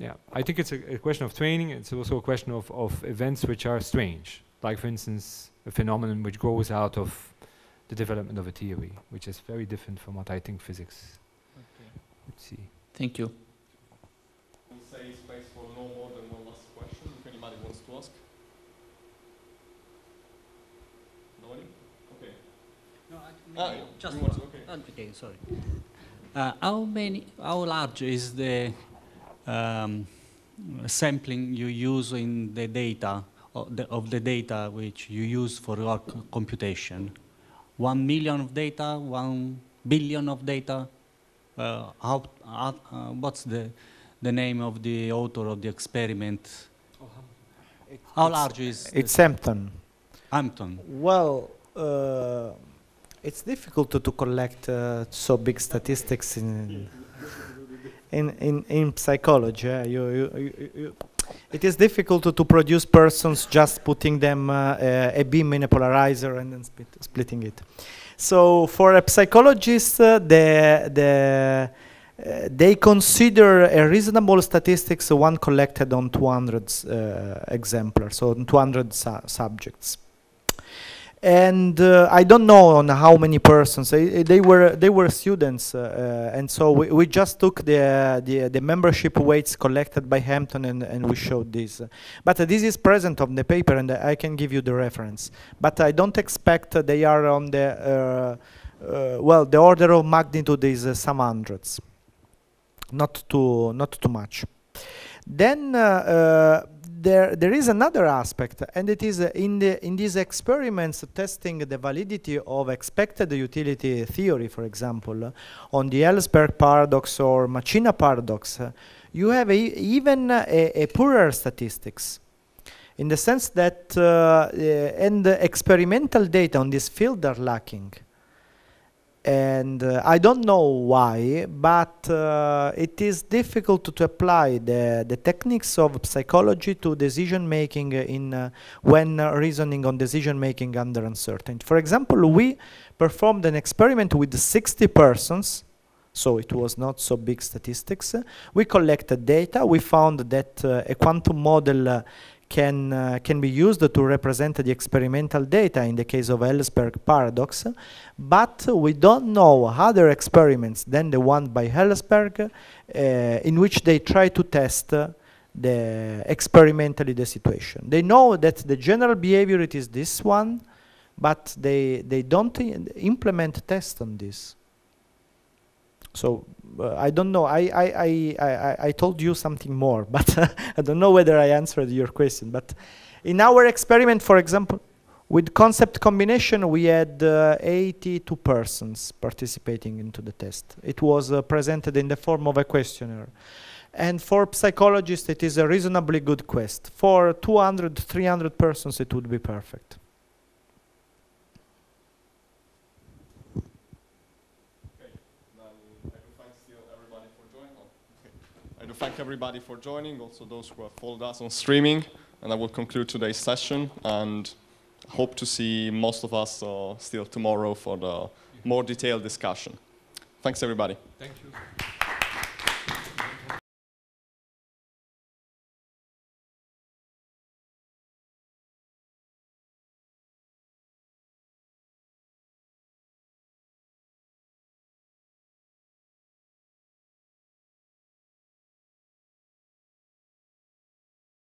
yeah, I think it's a question of training. It's also a question of events which are strange, like for instance a phenomenon which grows out of the development of a theory, which is very different from what I think physics would see. Thank you. We'll save space for no more than one last question, if anybody wants to ask. Nobody? Okay. No, just one. Okay, sorry. How large is the sampling you use in the data, of the data which you use for your computation? 1 million of data, 1 billion of data. What's the name of the author of the experiment? How large is it? It's Hampton. Hampton. Well, it's difficult to collect so big statistics in psychology. It is difficult to produce persons just putting them a beam in a polarizer and then splitting it. So for a psychologist, they consider a reasonable statistics one collected on 200 exemplars, so on 200 subjects. And I don't know on how many persons. They were students, and so we just took the membership weights collected by Hampton, and we showed this. But this is present on the paper, and I can give you the reference. But I don't expect they are on the well. The order of magnitude is some hundreds, not too much. Then. There is another aspect, and it is in these experiments testing the validity of expected utility theory, for example, on the Ellsberg paradox or Machina paradox, you have even a poorer statistics. in the sense that and the experimental data on this field are lacking. And I don't know why, but it is difficult to apply the techniques of psychology to decision making in when reasoning on decision making under uncertainty. For example, we performed an experiment with 60 persons, so it was not so big statistics. We collected data. We found that a quantum model can be used to represent the experimental data in the case of Ellsberg paradox, but we don't know other experiments than the one by Ellsberg in which they try to test experimentally the situation. They know that the general behavior it is this one, but they don't implement tests on this. So I don't know. I told you something more, but I don't know whether I answered your question. But in our experiment, for example, with concept combination, we had 82 persons participating into the test. It was presented in the form of a questionnaire. And for psychologists, it is a reasonably good quest. For 200, 300 persons, it would be perfect. To thank everybody for joining, also those who have followed us on streaming, and I will conclude today's session, and hope to see most of us still tomorrow for the more detailed discussion. Thanks everybody. Thank you.